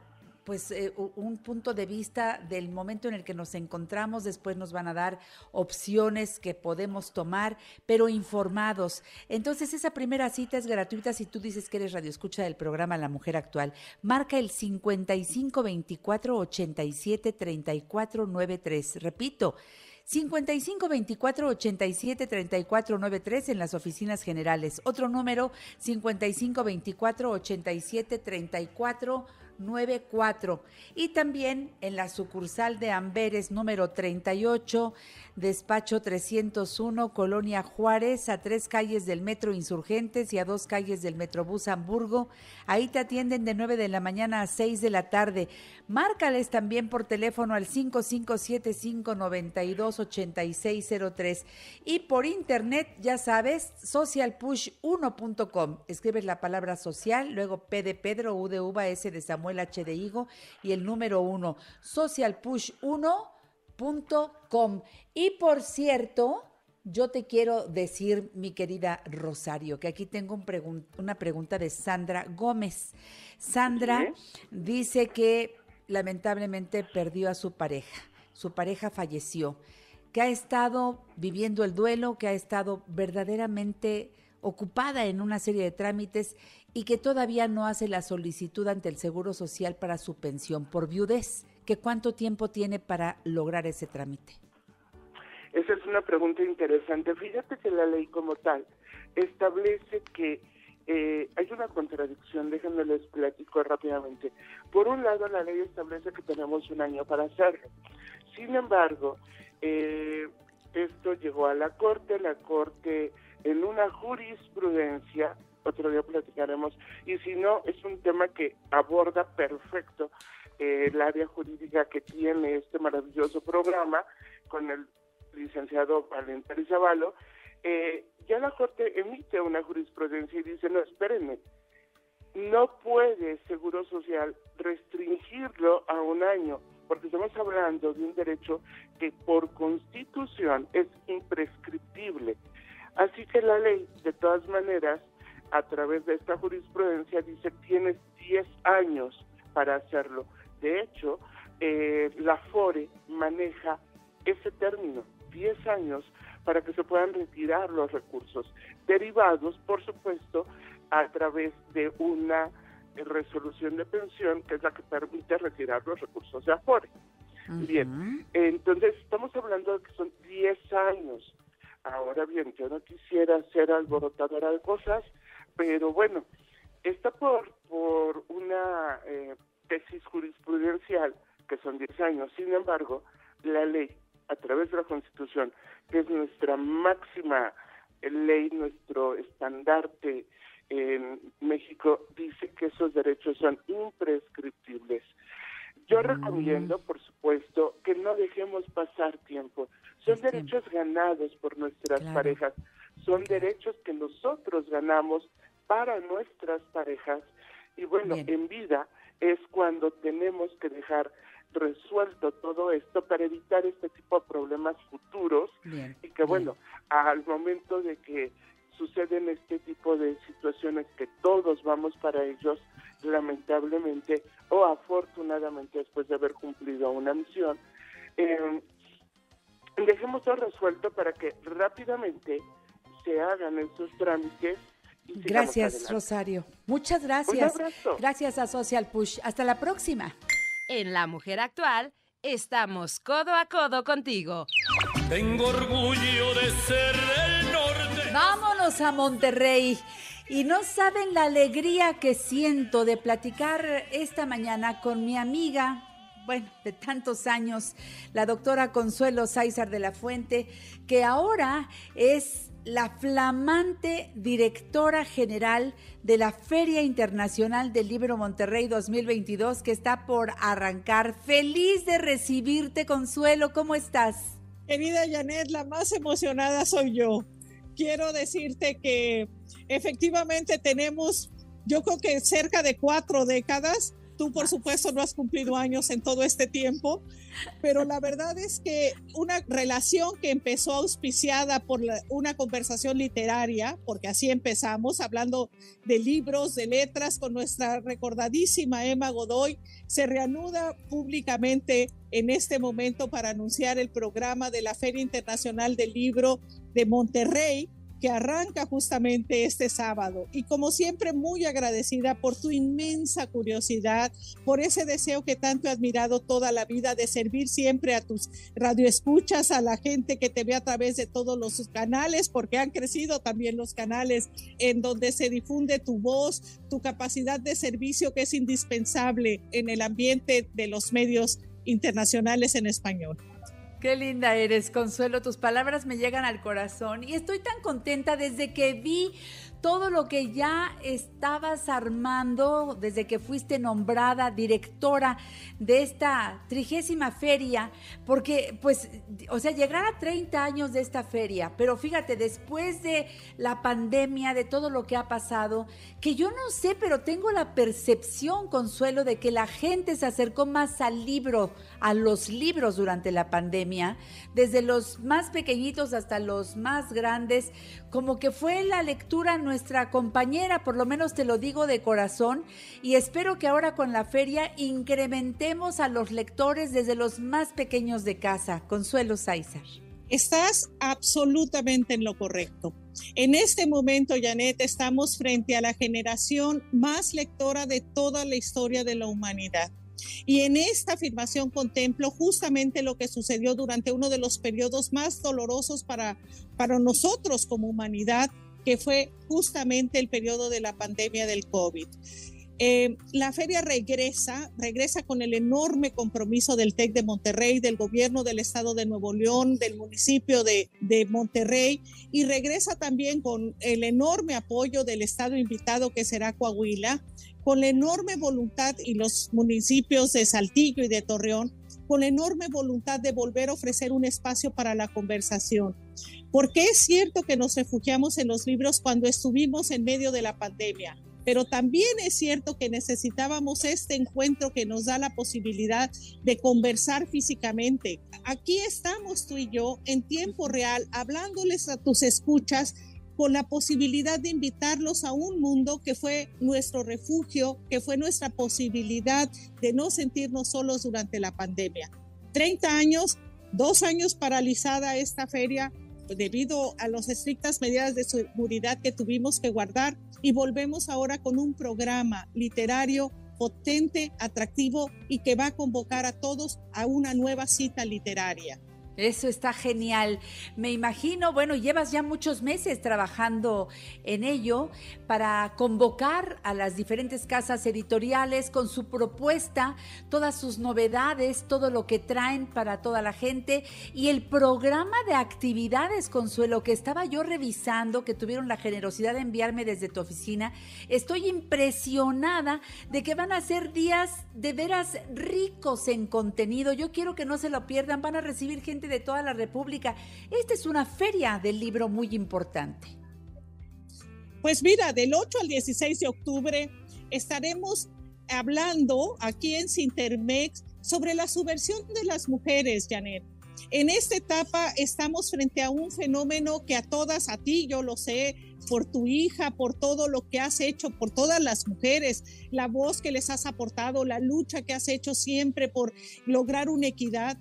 pues eh, un punto de vista del momento en el que nos encontramos, después nos van a dar opciones que podemos tomar, pero informados. Entonces, esa primera cita es gratuita si tú dices que eres radioescucha del programa La Mujer Actual. Marca el cincuenta y cinco veinticuatro ochenta y siete treinta y cuatro noventa y tres. Repito, cincuenta y cinco veinticuatro ochenta y siete treinta y cuatro noventa y tres en las oficinas generales. Otro número, cincuenta y cinco veinticuatro ochenta y siete treinta y cuatro noventa y tres noventa y cuatro, y también en la sucursal de Amberes número treinta y ocho, despacho trescientos uno, Colonia Juárez, a tres calles del Metro Insurgentes y a dos calles del Metrobús Hamburgo. Ahí te atienden de nueve de la mañana a seis de la tarde. Márcales también por teléfono al cinco cinco siete cinco nueve dos ocho seis cero tres y por internet, ya sabes, social push uno punto com. Escribes la palabra social, luego P de Pedro, U de Uva, S de Samuel, H de Higo y el número uno, social push uno punto com. Y por cierto, yo te quiero decir, mi querida Rosario, que aquí tengo un pregun- una pregunta de Sandra Gómez. Sandra dice que lamentablemente perdió a su pareja, su pareja falleció, que ha estado viviendo el duelo, que ha estado verdaderamente ocupada en una serie de trámites y que todavía no hace la solicitud ante el Seguro Social para su pensión por viudez. ¿Qué cuánto tiempo tiene para lograr ese trámite? Esa es una pregunta interesante. Fíjate que la ley como tal establece que eh, hay una contradicción, déjenme les platico rápidamente. Por un lado, la ley establece que tenemos un año para hacerlo. Sin embargo, eh, esto llegó a la Corte, la Corte... en una jurisprudencia, otro día platicaremos, y si no, es un tema que aborda perfecto eh, el área jurídica que tiene este maravilloso programa con el licenciado Valente Rizabalo. Eh, ya la Corte emite una jurisprudencia y dice, no, espérenme, no puede Seguro Social restringirlo a un año, porque estamos hablando de un derecho que por constitución es imprescriptible. Así que la ley, de todas maneras, a través de esta jurisprudencia, dice que tienes diez años para hacerlo. De hecho, eh, la FORE maneja ese término, diez años, para que se puedan retirar los recursos derivados, por supuesto, a través de una resolución de pensión, que es la que permite retirar los recursos de AFORE. Uh-huh. Bien, entonces estamos hablando de que son diez años. Ahora bien, yo no quisiera ser alborotadora de cosas, pero bueno, está por, por una eh, tesis jurisprudencial, que son diez años. Sin embargo, la ley, a través de la Constitución, que es nuestra máxima ley, nuestro estandarte en México, dice que esos derechos son imprescriptibles. Yo recomiendo, por supuesto, que no dejemos pasar tiempo. Son derechos ganados por nuestras claro. parejas. Son derechos que nosotros ganamos para nuestras parejas. Y bueno, bien. En vida es cuando tenemos que dejar resuelto todo esto para evitar este tipo de problemas futuros. Bien. Y que bueno, bien. Al momento de que suceden este tipo de situaciones que todos vamos para ellos, lamentablemente o afortunadamente después de haber cumplido una misión, eh, dejemos todo resuelto para que rápidamente se hagan esos trámites. Y gracias, Rosario. Muchas gracias. Un abrazo. Gracias a Social Push. Hasta la próxima. En La Mujer Actual estamos codo a codo contigo. Tengo orgullo de ser del norte. Vámonos a Monterrey. Y no saben la alegría que siento de platicar esta mañana con mi amiga, bueno, de tantos años, la doctora Consuelo Sáizar de la Fuente, que ahora es la flamante directora general de la Feria Internacional del Libro Monterrey dos mil veintidós, que está por arrancar. Feliz de recibirte, Consuelo, ¿cómo estás? Querida Janett, la más emocionada soy yo. Quiero decirte que efectivamente tenemos, yo creo que cerca de cuatro décadas. Tú, por supuesto, no has cumplido años en todo este tiempo, pero la verdad es que una relación que empezó auspiciada por la, una conversación literaria, porque así empezamos, hablando de libros, de letras, con nuestra recordadísima Emma Godoy, se reanuda públicamente en este momento para anunciar el programa de la Feria Internacional del Libro de Monterrey, que arranca justamente este sábado. Y como siempre, muy agradecida por tu inmensa curiosidad, por ese deseo que tanto he admirado toda la vida de servir siempre a tus radioescuchas, a la gente que te ve a través de todos los canales, porque han crecido también los canales en donde se difunde tu voz, tu capacidad de servicio, que es indispensable en el ambiente de los medios internacionales en español. Qué linda eres, Consuelo, tus palabras me llegan al corazón y estoy tan contenta desde que vi todo lo que ya estabas armando, desde que fuiste nombrada directora de esta trigésima feria, porque pues, o sea, llegar a treinta años de esta feria, pero fíjate, después de la pandemia, de todo lo que ha pasado, que yo no sé, pero tengo la percepción, Consuelo, de que la gente se acercó más al libro, a los libros durante la pandemia, desde los más pequeñitos hasta los más grandes, como que fue la lectura nuestra compañera, por lo menos te lo digo de corazón, y espero que ahora con la feria incrementemos a los lectores desde los más pequeños de casa. Consuelo Sáizar. Estás absolutamente en lo correcto. En este momento, Janett, estamos frente a la generación más lectora de toda la historia de la humanidad. Y en esta afirmación contemplo justamente lo que sucedió durante uno de los periodos más dolorosos para, para nosotros como humanidad, que fue justamente el periodo de la pandemia del COVID. Eh, la feria regresa, regresa con el enorme compromiso del TEC de Monterrey, del gobierno del estado de Nuevo León, del municipio de, de Monterrey, y regresa también con el enorme apoyo del estado invitado, que será Coahuila, con la enorme voluntad, y los municipios de Saltillo y de Torreón, con la enorme voluntad de volver a ofrecer un espacio para la conversación. Porque es cierto que nos refugiamos en los libros cuando estuvimos en medio de la pandemia, pero también es cierto que necesitábamos este encuentro que nos da la posibilidad de conversar físicamente. Aquí estamos tú y yo en tiempo real, hablándoles a tus escuchas, con la posibilidad de invitarlos a un mundo que fue nuestro refugio, que fue nuestra posibilidad de no sentirnos solos durante la pandemia. treinta años, dos años paralizada esta feria, debido a las estrictas medidas de seguridad que tuvimos que guardar, y volvemos ahora con un programa literario potente, atractivo y que va a convocar a todos a una nueva cita literaria. Eso está genial. Me imagino, bueno, llevas ya muchos meses trabajando en ello para convocar a las diferentes casas editoriales con su propuesta, todas sus novedades, todo lo que traen para toda la gente y el programa de actividades, Consuelo, que estaba yo revisando, que tuvieron la generosidad de enviarme desde tu oficina. Estoy impresionada de que van a ser días de veras ricos en contenido. Yo quiero que no se lo pierdan, van a recibir gente de toda la República. Esta es una feria del libro muy importante. Pues mira, del ocho al dieciséis de octubre estaremos hablando aquí en Cintermex sobre la subversión de las mujeres, Janett. En esta etapa estamos frente a un fenómeno que a todas, a ti, yo lo sé, por tu hija, por todo lo que has hecho, por todas las mujeres, la voz que les has aportado, la lucha que has hecho siempre por lograr una equidad,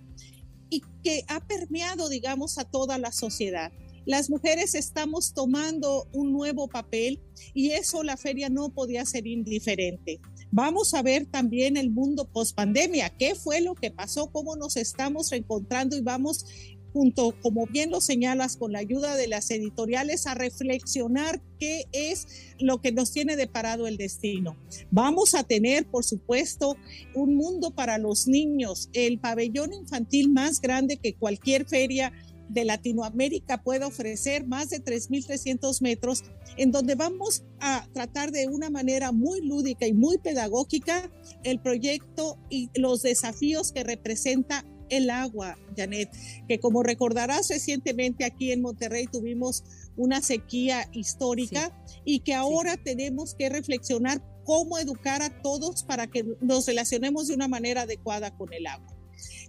y que ha permeado, digamos, a toda la sociedad. Las mujeres estamos tomando un nuevo papel y eso la feria no podía ser indiferente. Vamos a ver también el mundo pospandemia, qué fue lo que pasó, cómo nos estamos reencontrando y vamos junto, como bien lo señalas, con la ayuda de las editoriales a reflexionar qué es lo que nos tiene deparado el destino. Vamos a tener, por supuesto, un mundo para los niños, el pabellón infantil más grande que cualquier feria de Latinoamérica pueda ofrecer, más de tres mil trescientos metros, en donde vamos a tratar de una manera muy lúdica y muy pedagógica el proyecto y los desafíos que representa el agua, Janett, que como recordarás recientemente aquí en Monterrey tuvimos una sequía histórica, sí, y que ahora sí tenemos que reflexionar cómo educar a todos para que nos relacionemos de una manera adecuada con el agua.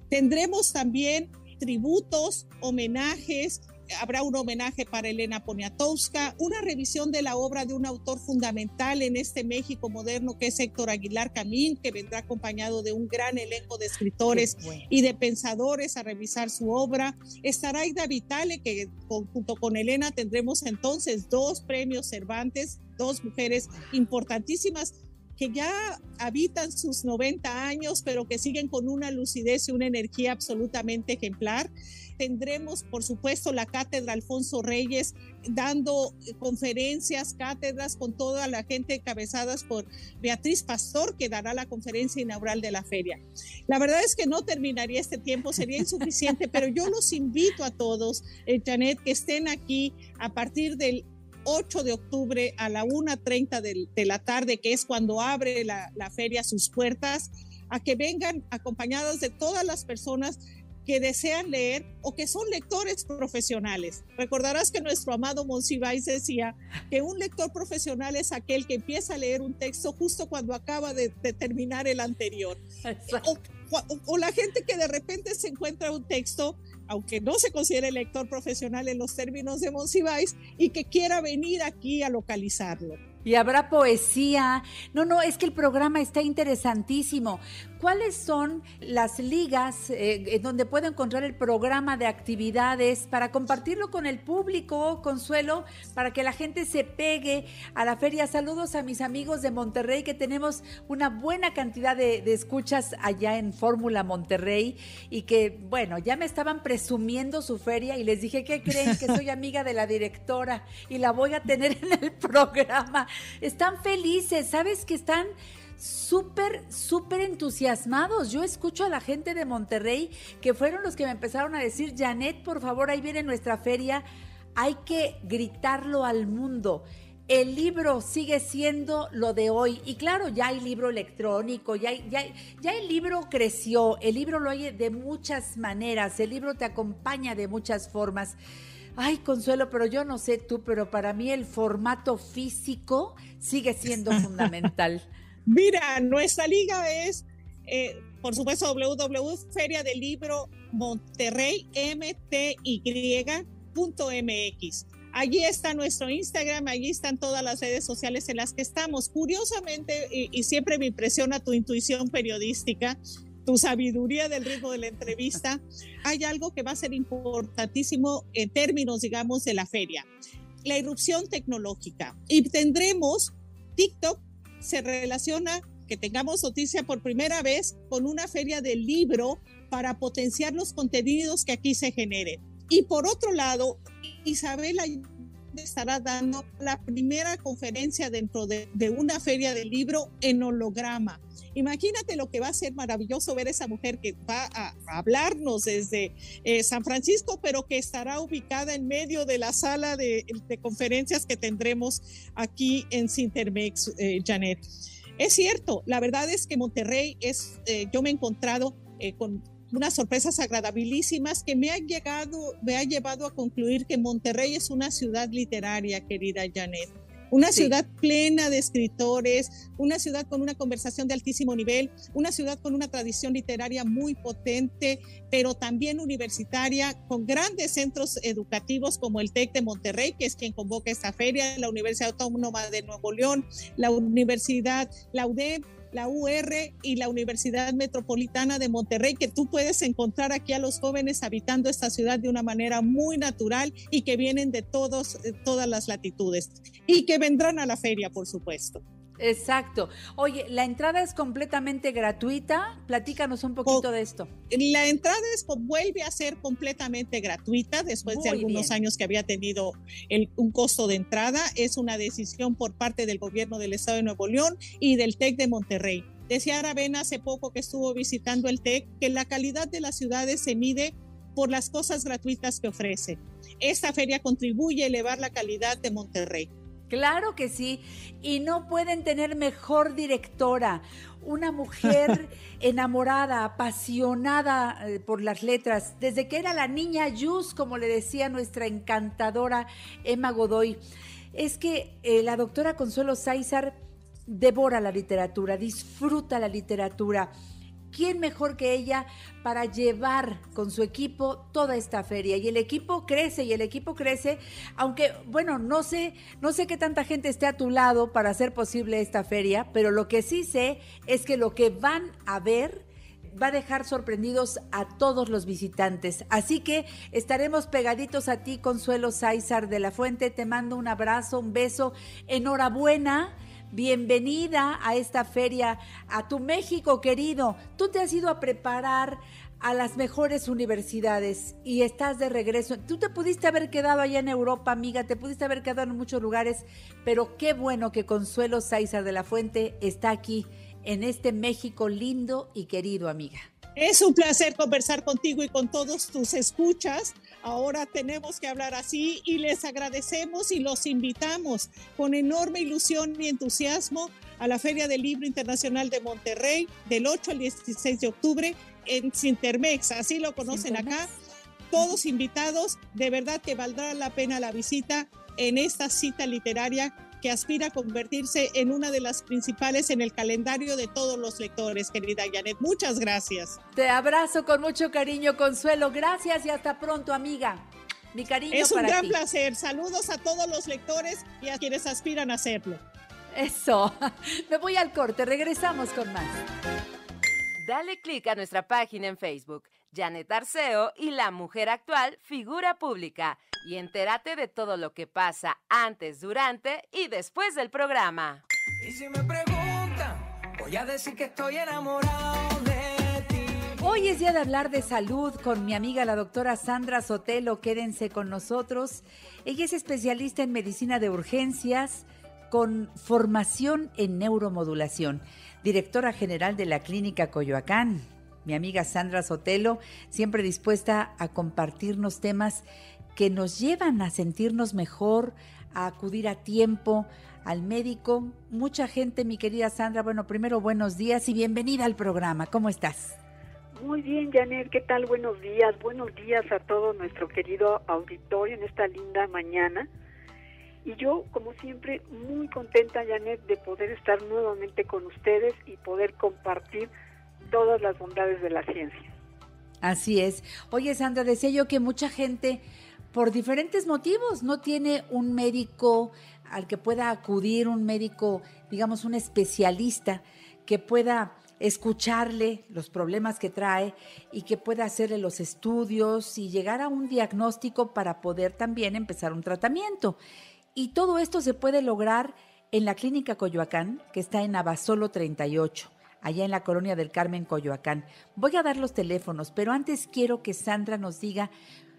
Tendremos también tributos, homenajes, habrá un homenaje para Elena Poniatowska, una revisión de la obra de un autor fundamental en este México moderno que es Héctor Aguilar Camín, que vendrá acompañado de un gran elenco de escritores y de pensadores a revisar su obra. Estará Ida Vitale, que junto con Elena tendremos entonces dos premios Cervantes, dos mujeres importantísimas que ya habitan sus noventa años, pero que siguen con una lucidez y una energía absolutamente ejemplar. Tendremos, por supuesto, la cátedra Alfonso Reyes, dando conferencias, cátedras con toda la gente encabezadas por Beatriz Pastor, que dará la conferencia inaugural de la feria. La verdad es que no terminaría este tiempo, sería insuficiente, pero yo los invito a todos, eh, Janett, que estén aquí a partir del ocho de octubre a la una treinta de, de la tarde, que es cuando abre la, la feria sus puertas, a que vengan acompañadas de todas las personas que desean leer o que son lectores profesionales. Recordarás que nuestro amado Monsiváis decía que un lector profesional es aquel que empieza a leer un texto justo cuando acaba de, de terminar el anterior. O, o, o la gente que de repente se encuentra un texto, aunque no se considere lector profesional en los términos de Monsiváis, y que quiera venir aquí a localizarlo. Y habrá poesía. No, no, es que el programa está interesantísimo. ¿Cuáles son las ligas eh, en donde puedo encontrar el programa de actividades para compartirlo con el público, Consuelo, para que la gente se pegue a la feria? Saludos a mis amigos de Monterrey, que tenemos una buena cantidad de, de escuchas allá en Fórmula Monterrey y que, bueno, ya me estaban presumiendo su feria y les dije, ¿qué creen? Que soy amiga de la directora y la voy a tener en el programa. Están felices, ¿sabes? Que están súper, súper entusiasmados. Yo escucho a la gente de Monterrey, que fueron los que me empezaron a decir, Janett, por favor, ahí viene nuestra feria, hay que gritarlo al mundo. El libro sigue siendo lo de hoy. Y claro, ya hay libro electrónico, ya, ya, ya el libro creció, el libro lo hay de muchas maneras, el libro te acompaña de muchas formas. Ay, Consuelo, pero yo no sé tú, pero para mí el formato físico sigue siendo fundamental. Mira, nuestra liga es, eh, por supuesto, doble u doble u doble u punto feria del libro monterrey m t y punto m x. Allí está nuestro Instagram, allí están todas las redes sociales en las que estamos. Curiosamente, y, y siempre me impresiona tu intuición periodística, tu sabiduría del ritmo de la entrevista, hay algo que va a ser importantísimo en términos, digamos, de la feria, la irrupción tecnológica. Y tendremos TikTok, se relaciona que tengamos noticia por primera vez con una feria del libro para potenciar los contenidos que aquí se generen. Y por otro lado, Isabel estará dando la primera conferencia dentro de, de una feria del libro en holograma. Imagínate lo que va a ser maravilloso ver a esa mujer que va a hablarnos desde eh, San Francisco, pero que estará ubicada en medio de la sala de, de conferencias que tendremos aquí en Cintermex, eh, Janett. Es cierto, la verdad es que Monterrey es, eh, yo me he encontrado eh, con unas sorpresas agradabilísimas que me han llegado, me ha llevado a concluir que Monterrey es una ciudad literaria, querida Janett. Una sí. ciudad plena de escritores, una ciudad con una conversación de altísimo nivel, una ciudad con una tradición literaria muy potente, pero también universitaria, con grandes centros educativos como el TEC de Monterrey, que es quien convoca esta feria, la Universidad Autónoma de Nuevo León, la Universidad, la U D E M, la U R y la Universidad Metropolitana de Monterrey, que tú puedes encontrar aquí a los jóvenes habitando esta ciudad de una manera muy natural y que vienen de todos, de todas las latitudes y que vendrán a la feria, por supuesto. Exacto. Oye, la entrada es completamente gratuita. Platícanos un poquito o, de esto. La entrada es, vuelve a ser completamente gratuita después Muy de algunos bien. años que había tenido el, un costo de entrada. Es una decisión por parte del gobierno del Estado de Nuevo León y del TEC de Monterrey. Decía Aravena hace poco que estuvo visitando el TEC que la calidad de las ciudades se mide por las cosas gratuitas que ofrece. Esta feria contribuye a elevar la calidad de Monterrey. Claro que sí, y no pueden tener mejor directora, una mujer enamorada, apasionada por las letras, desde que era la niña Yus, como le decía nuestra encantadora Emma Godoy. Es que eh, la doctora Consuelo Sáizar devora la literatura, disfruta la literatura. ¿Quién mejor que ella para llevar con su equipo toda esta feria? Y el equipo crece, y el equipo crece, aunque, bueno, no sé, no sé qué tanta gente esté a tu lado para hacer posible esta feria, pero lo que sí sé es que lo que van a ver va a dejar sorprendidos a todos los visitantes. Así que estaremos pegaditos a ti, Consuelo Sáizar de la Fuente. Te mando un abrazo, un beso, enhorabuena. Bienvenida a esta feria, a tu México querido. Tú te has ido a preparar a las mejores universidades y estás de regreso. Tú te pudiste haber quedado allá en Europa, amiga, te pudiste haber quedado en muchos lugares, pero qué bueno que Consuelo Sáizar de la Fuente está aquí, en este México lindo y querido, amiga. Es un placer conversar contigo y con todos tus escuchas. Ahora tenemos que hablar así y les agradecemos y los invitamos con enorme ilusión y entusiasmo a la Feria del Libro Internacional de Monterrey del ocho al dieciséis de octubre en Cintermex, así lo conocen Cintermex. Acá. Todos invitados, de verdad que valdrá la pena la visita en esta cita literaria que aspira a convertirse en una de las principales en el calendario de todos los lectores, querida Janett. Muchas gracias. Te abrazo con mucho cariño, Consuelo. Gracias y hasta pronto, amiga. Mi cariño para ti. Es un gran placer. Saludos a todos los lectores y a quienes aspiran a hacerlo. Eso. Me voy al corte. Regresamos con más. Dale click a nuestra página en Facebook, Janett Arceo y La Mujer Actual, Figura Pública. Y entérate de todo lo que pasa antes, durante y después del programa. Y si me preguntan, voy a decir que estoy enamorado de ti. Hoy es día de hablar de salud con mi amiga la doctora Sandra Sotelo. Quédense con nosotros. Ella es especialista en medicina de urgencias con formación en neuromodulación. Directora general de la Clínica Coyoacán. Mi amiga Sandra Sotelo, siempre dispuesta a compartirnos temas que nos llevan a sentirnos mejor, a acudir a tiempo al médico. Mucha gente, mi querida Sandra, bueno, primero buenos días y bienvenida al programa. ¿Cómo estás? Muy bien, Janett, ¿qué tal? Buenos días, buenos días a todo nuestro querido auditorio en esta linda mañana. Y yo, como siempre, muy contenta, Janett, de poder estar nuevamente con ustedes y poder compartir todas las bondades de la ciencia. Así es. Oye, Sandra, decía yo que mucha gente, por diferentes motivos, no tiene un médico al que pueda acudir, un médico, digamos, un especialista que pueda escucharle los problemas que trae y que pueda hacerle los estudios y llegar a un diagnóstico para poder también empezar un tratamiento. Y todo esto se puede lograr en la Clínica Coyoacán, que está en Abasolo treinta y ocho, allá en la Colonia del Carmen, Coyoacán. Voy a dar los teléfonos, pero antes quiero que Sandra nos diga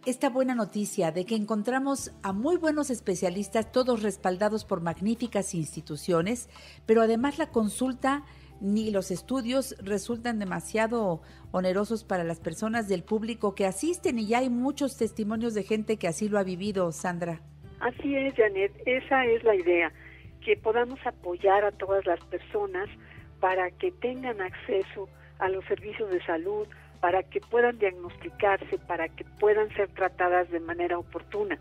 esta buena noticia de que encontramos a muy buenos especialistas, todos respaldados por magníficas instituciones, pero además la consulta ni los estudios resultan demasiado onerosos para las personas del público que asisten, y ya hay muchos testimonios de gente que así lo ha vivido, Sandra. Así es, Janett, esa es la idea, que podamos apoyar a todas las personas para que tengan acceso a los servicios de salud, para que puedan diagnosticarse, para que puedan ser tratadas de manera oportuna.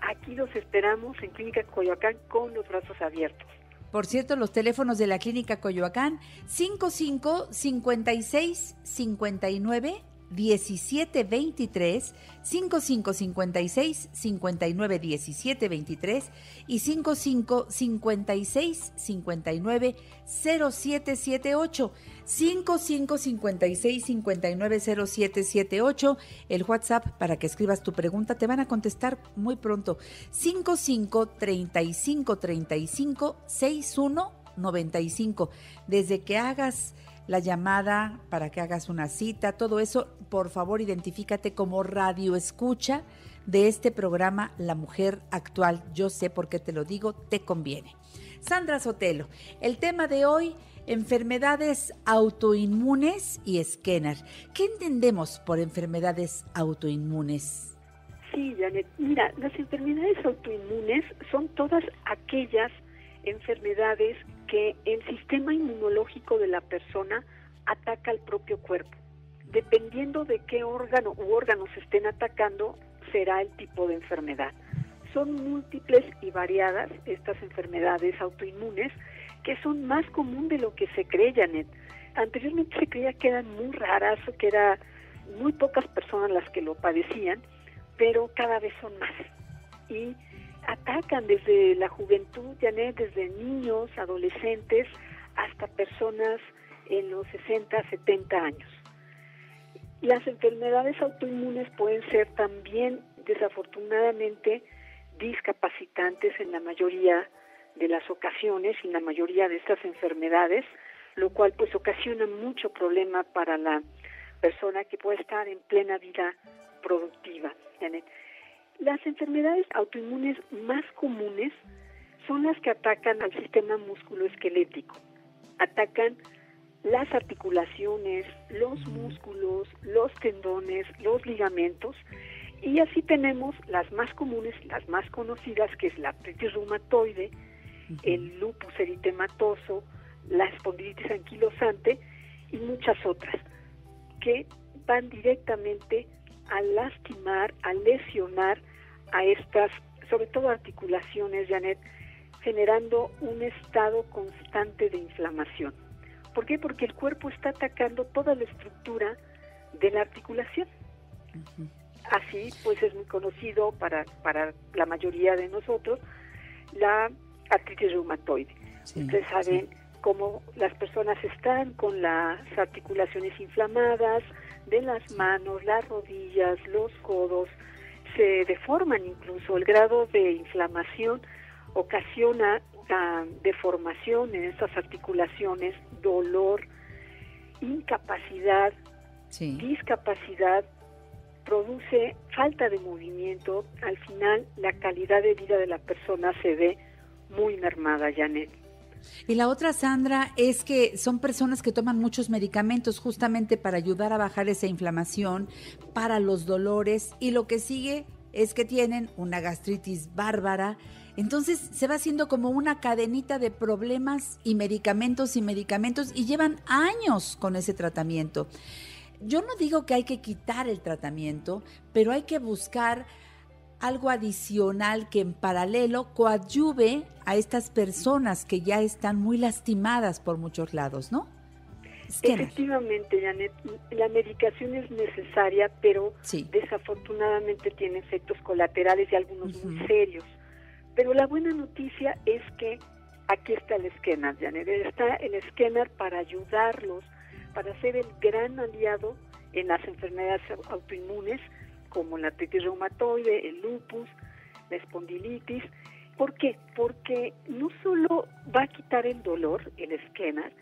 Aquí los esperamos en Clínica Coyoacán con los brazos abiertos. Por cierto, los teléfonos de la Clínica Coyoacán, cincuenta y cinco, cincuenta y seis, cincuenta y nueve, diecisiete veintitrés, cincuenta y cinco, cincuenta y seis, cincuenta y nueve, diecisiete veintitrés y cincuenta y cinco, cincuenta y seis, cincuenta y nueve, cero siete siete ocho. cincuenta y cinco, cincuenta y seis, cincuenta y nueve, cero siete siete ocho, el WhatsApp para que escribas tu pregunta, te van a contestar muy pronto. cincuenta y cinco, treinta y cinco, treinta y cinco, sesenta y uno, noventa y cinco. Desde que hagas la llamada, para que hagas una cita, todo eso, por favor, identifícate como radio escucha de este programa La Mujer Actual. Yo sé por qué te lo digo, te conviene. Sandra Sotelo, el tema de hoy, enfermedades autoinmunes y Scenar. ¿Qué entendemos por enfermedades autoinmunes? Sí, Janett, mira, las enfermedades autoinmunes son todas aquellas enfermedades que el sistema inmunológico de la persona ataca al propio cuerpo. Dependiendo de qué órgano u órganos estén atacando, será el tipo de enfermedad. Son múltiples y variadas estas enfermedades autoinmunes, que son más común de lo que se cree, Janett. Anteriormente se creía que eran muy raras, que eran muy pocas personas las que lo padecían, pero cada vez son más. Y atacan desde la juventud, Janett, desde niños, adolescentes, hasta personas en los sesenta, setenta años. Las enfermedades autoinmunes pueden ser también, desafortunadamente, discapacitantes en la mayoría de las ocasiones, en la mayoría de estas enfermedades, lo cual pues ocasiona mucho problema para la persona que puede estar en plena vida productiva, Janett. Las enfermedades autoinmunes más comunes son las que atacan al sistema musculoesquelético. Atacan las articulaciones, los músculos, los tendones, los ligamentos, y así tenemos las más comunes, las más conocidas, que es la artritis reumatoide, el lupus eritematoso, la espondilitis anquilosante y muchas otras, que van directamente a lastimar, a lesionar a estas, sobre todo articulaciones, Janett, generando un estado constante de inflamación. ¿Por qué? Porque el cuerpo está atacando toda la estructura de la articulación. Uh-huh. Así, pues es muy conocido para, para la mayoría de nosotros la artritis reumatoide. Sí, ustedes saben sí. cómo las personas están con las articulaciones inflamadas, de las manos, las rodillas, los codos, se deforman incluso. El grado de inflamación ocasiona uh, deformación en estas articulaciones, dolor, incapacidad, sí. discapacidad, produce falta de movimiento. Al final, la calidad de vida de la persona se ve muy mermada, Janett. Y la otra, Sandra, es que son personas que toman muchos medicamentos justamente para ayudar a bajar esa inflamación, para los dolores, y lo que sigue es que tienen una gastritis bárbara. Entonces se va haciendo como una cadenita de problemas y medicamentos y medicamentos, y llevan años con ese tratamiento. Yo no digo que hay que quitar el tratamiento, pero hay que buscar algo adicional que en paralelo coadyuve a estas personas que ya están muy lastimadas por muchos lados, ¿no? Scenar. Efectivamente, Janett, la medicación es necesaria, pero sí. desafortunadamente tiene efectos colaterales y algunos uh-huh. muy serios. Pero la buena noticia es que aquí está el Scenar, Janett. Está el Scenar para ayudarlos, para ser el gran aliado en las enfermedades autoinmunes, como la artritis reumatoide, el lupus, la espondilitis, ¿Por qué? Porque no solo va a quitar el dolor, el Scenar,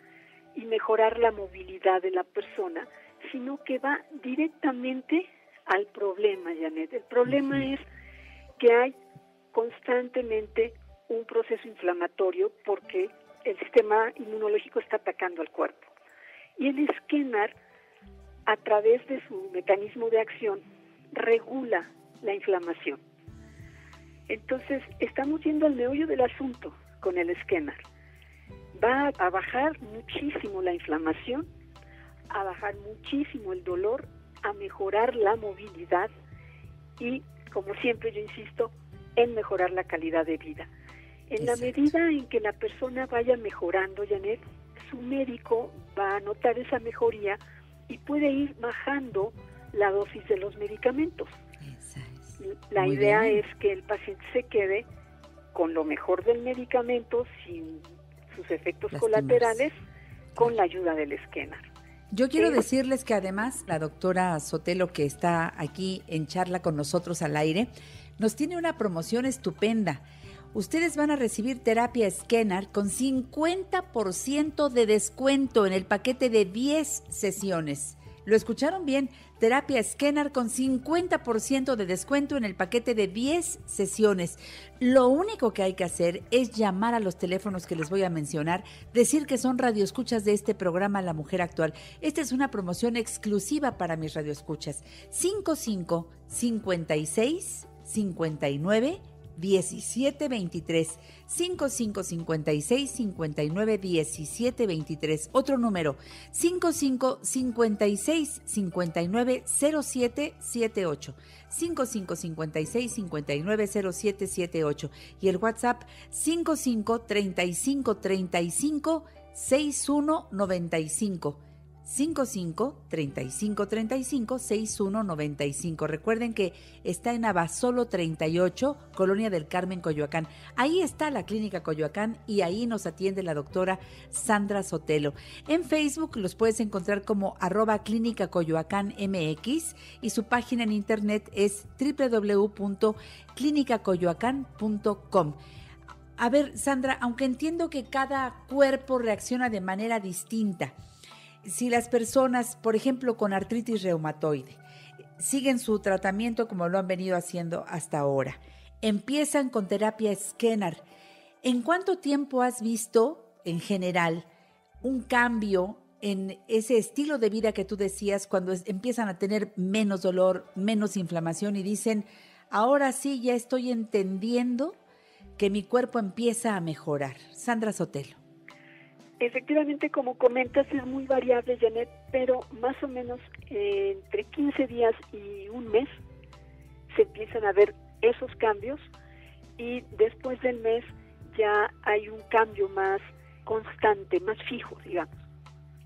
y mejorar la movilidad de la persona, sino que va directamente al problema, Janett. El problema es que hay constantemente un proceso inflamatorio porque el sistema inmunológico está atacando al cuerpo. Y el Scenar, a través de su mecanismo de acción, regula la inflamación. Entonces, estamos yendo al meollo del asunto con el Scenar. Va a bajar muchísimo la inflamación, a bajar muchísimo el dolor, a mejorar la movilidad y, como siempre yo insisto, en mejorar la calidad de vida. En Exacto. la medida en que la persona vaya mejorando, Janett, su médico va a notar esa mejoría y puede ir bajando la dosis de los medicamentos. Exacto. La Muy idea bien. Es que el paciente se quede con lo mejor del medicamento, sin sus efectos Lastimas. colaterales, con la ayuda del Scenar. Yo quiero decirles que además la doctora Sotelo, que está aquí en charla con nosotros al aire, nos tiene una promoción estupenda. Ustedes van a recibir terapia Scenar con cincuenta por ciento de descuento en el paquete de diez sesiones. ¿Lo escucharon bien? Terapia Scenar con cincuenta por ciento de descuento en el paquete de diez sesiones. Lo único que hay que hacer es llamar a los teléfonos que les voy a mencionar, decir que son radioescuchas de este programa La Mujer Actual. Esta es una promoción exclusiva para mis radioescuchas. cincuenta y cinco, cincuenta y seis, cincuenta y nueve, diecisiete veintitrés. cincuenta y cinco, cincuenta y seis, cincuenta y nueve, diecisiete veintitrés. Otro número, cincuenta y cinco, cincuenta y seis, cincuenta y nueve, cero siete siete ocho. cincuenta y cinco, cincuenta y seis, cincuenta y nueve, cero siete siete ocho. Y el WhatsApp, cincuenta y cinco, treinta y cinco, treinta y cinco, sesenta y uno noventa y cinco. cincuenta y cinco, treinta y cinco, treinta y cinco, sesenta y uno noventa y cinco. Recuerden que está en Abasolo treinta y ocho, Colonia del Carmen, Coyoacán. Ahí está la Clínica Coyoacán y ahí nos atiende la doctora Sandra Sotelo. En Facebook los puedes encontrar como arroba Clínica Coyoacán M X y su página en internet es doble u doble u doble u punto clínica coyoacán punto com. A ver, Sandra, aunque entiendo que cada cuerpo reacciona de manera distinta, si las personas, por ejemplo, con artritis reumatoide, siguen su tratamiento como lo han venido haciendo hasta ahora, empiezan con terapia Scenar, ¿en cuánto tiempo has visto, en general, un cambio en ese estilo de vida que tú decías cuando es, empiezan a tener menos dolor, menos inflamación y dicen, ahora sí, ya estoy entendiendo que mi cuerpo empieza a mejorar? Sandra Sotelo. Efectivamente, como comentas, es muy variable, Janett, pero más o menos eh, entre quince días y un mes se empiezan a ver esos cambios y después del mes ya hay un cambio más constante, más fijo, digamos.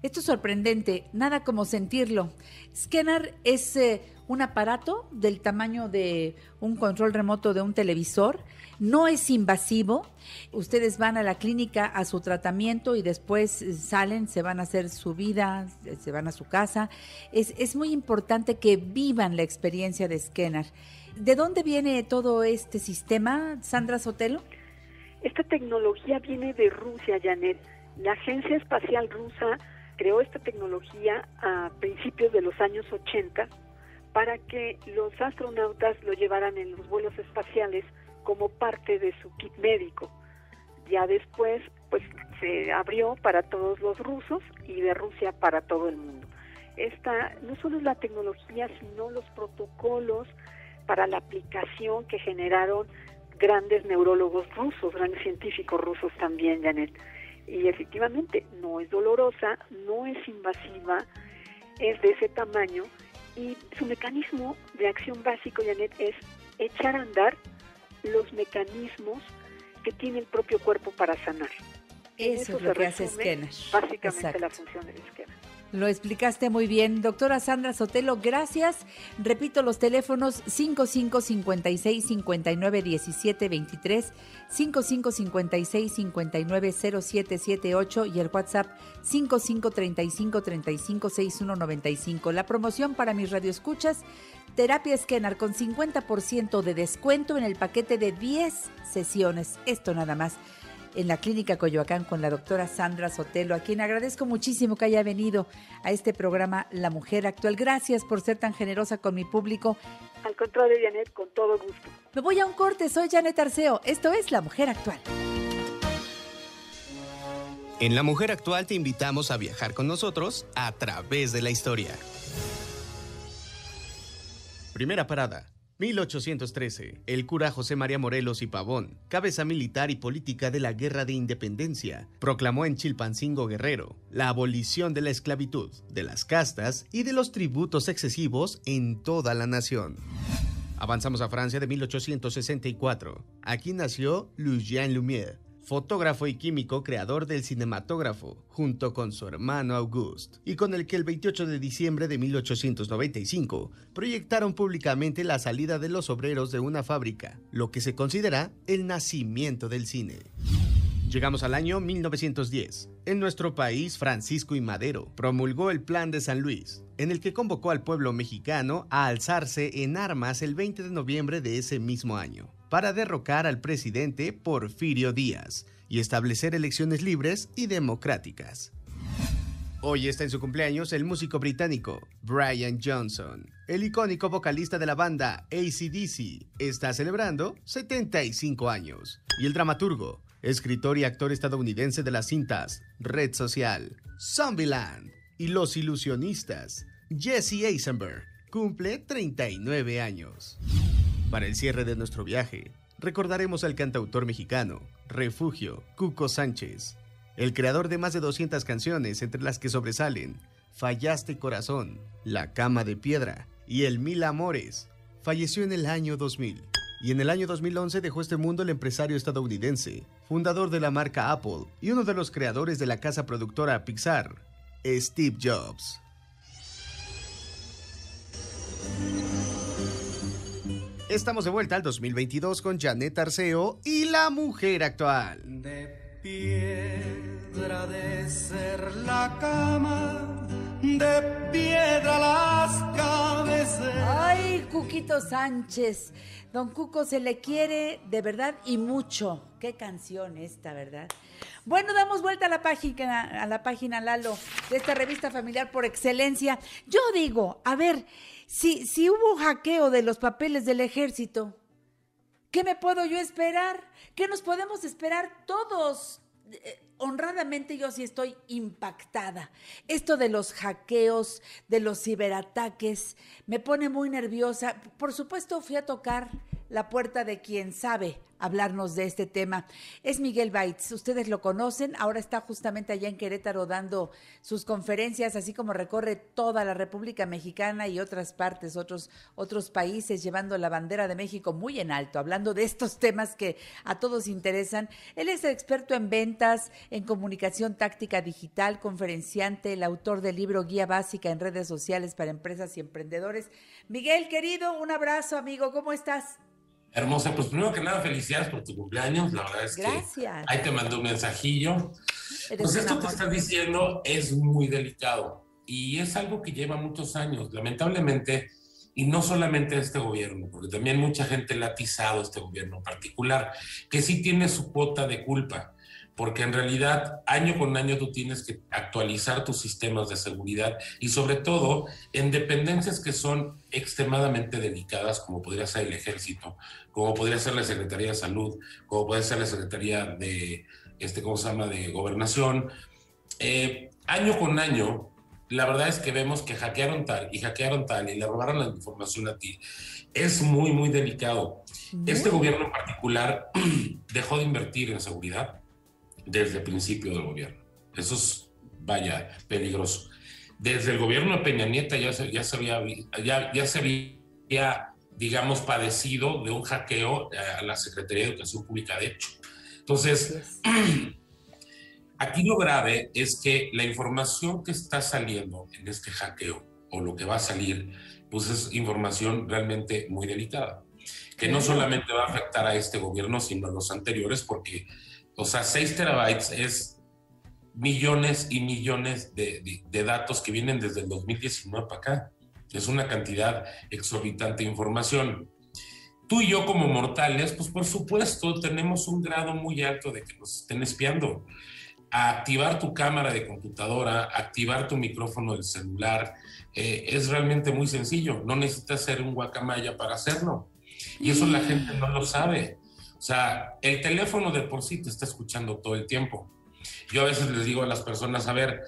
Esto es sorprendente, nada como sentirlo. Scenar es eh, un aparato del tamaño de un control remoto de un televisor, no es invasivo, ustedes van a la clínica a su tratamiento y después salen, se van a hacer su vida, se van a su casa. Es, es muy importante que vivan la experiencia de Scenar. ¿De dónde viene todo este sistema, Sandra Sotelo? Esta tecnología viene de Rusia, Janett. La Agencia Espacial Rusa creó esta tecnología a principios de los años ochenta para que los astronautas lo llevaran en los vuelos espaciales como parte de su kit médico. Ya después, pues, se abrió para todos los rusos y de Rusia para todo el mundo. Esta no solo es la tecnología, sino los protocolos para la aplicación que generaron grandes neurólogos rusos, grandes científicos rusos también, Janett. Y efectivamente no es dolorosa, no es invasiva, es de ese tamaño y su mecanismo de acción básico, Janett, es echar a andar los mecanismos que tiene el propio cuerpo para sanar. Eso, Eso es lo que hace Scenar. Básicamente Exacto. la función del Scenar. Lo explicaste muy bien. Doctora Sandra Sotelo, gracias. Repito, los teléfonos cinco cinco cinco seis cinco nueve uno siete dos tres, cinco cinco cinco seis cinco nueve cero siete siete ocho y el WhatsApp cinco cinco tres cinco tres cinco seis uno nueve cinco. La promoción para mis radioescuchas, terapia Scenar con cincuenta por ciento de descuento en el paquete de diez sesiones. Esto nada más. En la Clínica Coyoacán con la doctora Sandra Sotelo, a quien agradezco muchísimo que haya venido a este programa La Mujer Actual. Gracias por ser tan generosa con mi público. Al contrario, Janett, con todo gusto. Me voy a un corte, soy Janett Arceo, esto es La Mujer Actual. En La Mujer Actual te invitamos a viajar con nosotros a través de la historia. Primera parada. mil ochocientos trece, el cura José María Morelos y Pavón, cabeza militar y política de la Guerra de Independencia, proclamó en Chilpancingo Guerrero la abolición de la esclavitud, de las castas y de los tributos excesivos en toda la nación. Avanzamos a Francia de mil ochocientos sesenta y cuatro. Aquí nació Lucien Lumière, fotógrafo y químico creador del cinematógrafo, junto con su hermano Auguste, y con el que el veintiocho de diciembre de mil ochocientos noventa y cinco proyectaron públicamente la salida de los obreros de una fábrica, lo que se considera el nacimiento del cine. Llegamos al año mil novecientos diez. En nuestro país, Francisco I. Madero promulgó el Plan de San Luis, en el que convocó al pueblo mexicano a alzarse en armas el veinte de noviembre de ese mismo año, para derrocar al presidente Porfirio Díaz y establecer elecciones libres y democráticas. Hoy está en su cumpleaños el músico británico Brian Johnson, el icónico vocalista de la banda A C D C, está celebrando setenta y cinco años, y el dramaturgo, escritor y actor estadounidense de las cintas Red Social, Zombieland y Los Ilusionistas, Jesse Eisenberg, cumple treinta y nueve años. Para el cierre de nuestro viaje, recordaremos al cantautor mexicano Refugio Cuco Sánchez, el creador de más de doscientas canciones, entre las que sobresalen Fallaste Corazón, La Cama de Piedra y El Mil Amores. Falleció en el año dos mil. Y en el año dos mil once dejó este mundo el empresario estadounidense, fundador de la marca Apple y uno de los creadores de la casa productora Pixar, Steve Jobs. Estamos de vuelta al dos mil veintidós con Janett Arceo y La Mujer Actual. De piedra de ser la cama, de piedra las cabeceras. Ay, Cuquito Sánchez. Don Cuco, se le quiere de verdad y mucho. Qué canción esta, ¿verdad? Bueno, damos vuelta a la página, a la página, Lalo, de esta revista familiar por excelencia. Yo digo, a ver, si, si hubo hackeo de los papeles del ejército, ¿qué me puedo yo esperar? ¿Qué nos podemos esperar todos? Eh, honradamente, yo sí estoy impactada. Esto de los hackeos, de los ciberataques, me pone muy nerviosa. Por supuesto, fui a tocar la puerta de quien sabe hablarnos de este tema. Es Miguel Baigts, ustedes lo conocen, ahora está justamente allá en Querétaro dando sus conferencias, así como recorre toda la República Mexicana y otras partes, otros, otros países, llevando la bandera de México muy en alto, hablando de estos temas que a todos interesan. Él es experto en ventas, en comunicación táctica digital, conferenciante, el autor del libro Guía Básica en Redes Sociales para Empresas y Emprendedores. Miguel, querido, un abrazo, amigo, ¿cómo estás? Hermosa, pues primero que nada, felicidades por tu cumpleaños, la verdad es que gracias. Ahí te mandé un mensajillo. Eres pues esto que estás diciendo es muy delicado y es algo que lleva muchos años, lamentablemente, y no solamente este gobierno, porque también mucha gente le ha atizado este gobierno en particular, que sí tiene su cuota de culpa, porque en realidad año con año tú tienes que actualizar tus sistemas de seguridad y sobre todo en dependencias que son extremadamente delicadas, como podría ser el Ejército, como podría ser la Secretaría de Salud, como podría ser la Secretaría de, este, ¿cómo se llama?, de Gobernación. Eh, año con año, la verdad es que vemos que hackearon tal y hackearon tal y le robaron la información a ti. Es muy, muy delicado. Este gobierno en particular dejó de invertir en seguridad desde el principio del gobierno. Eso es, vaya, peligroso. Desde el gobierno de Peña Nieto ya se, ya se había, ya, ya se había, digamos, padecido de un hackeo a la Secretaría de Educación Pública, de hecho. Entonces, Aquí lo grave es que la información que está saliendo en este hackeo, o lo que va a salir, pues es información realmente muy delicada, que no solamente va a afectar a este gobierno, sino a los anteriores, porque, o sea, seis terabytes es millones y millones de, de, de datos que vienen desde el dos mil diecinueve para acá. Es una cantidad exorbitante de información. Tú y yo como mortales, pues por supuesto tenemos un grado muy alto de que nos estén espiando. A activar tu cámara de computadora, activar tu micrófono del celular, eh, es realmente muy sencillo. No necesitas ser un guacamaya para hacerlo. Y eso la gente no lo sabe. O sea, el teléfono de por sí te está escuchando todo el tiempo. Yo a veces les digo a las personas, a ver,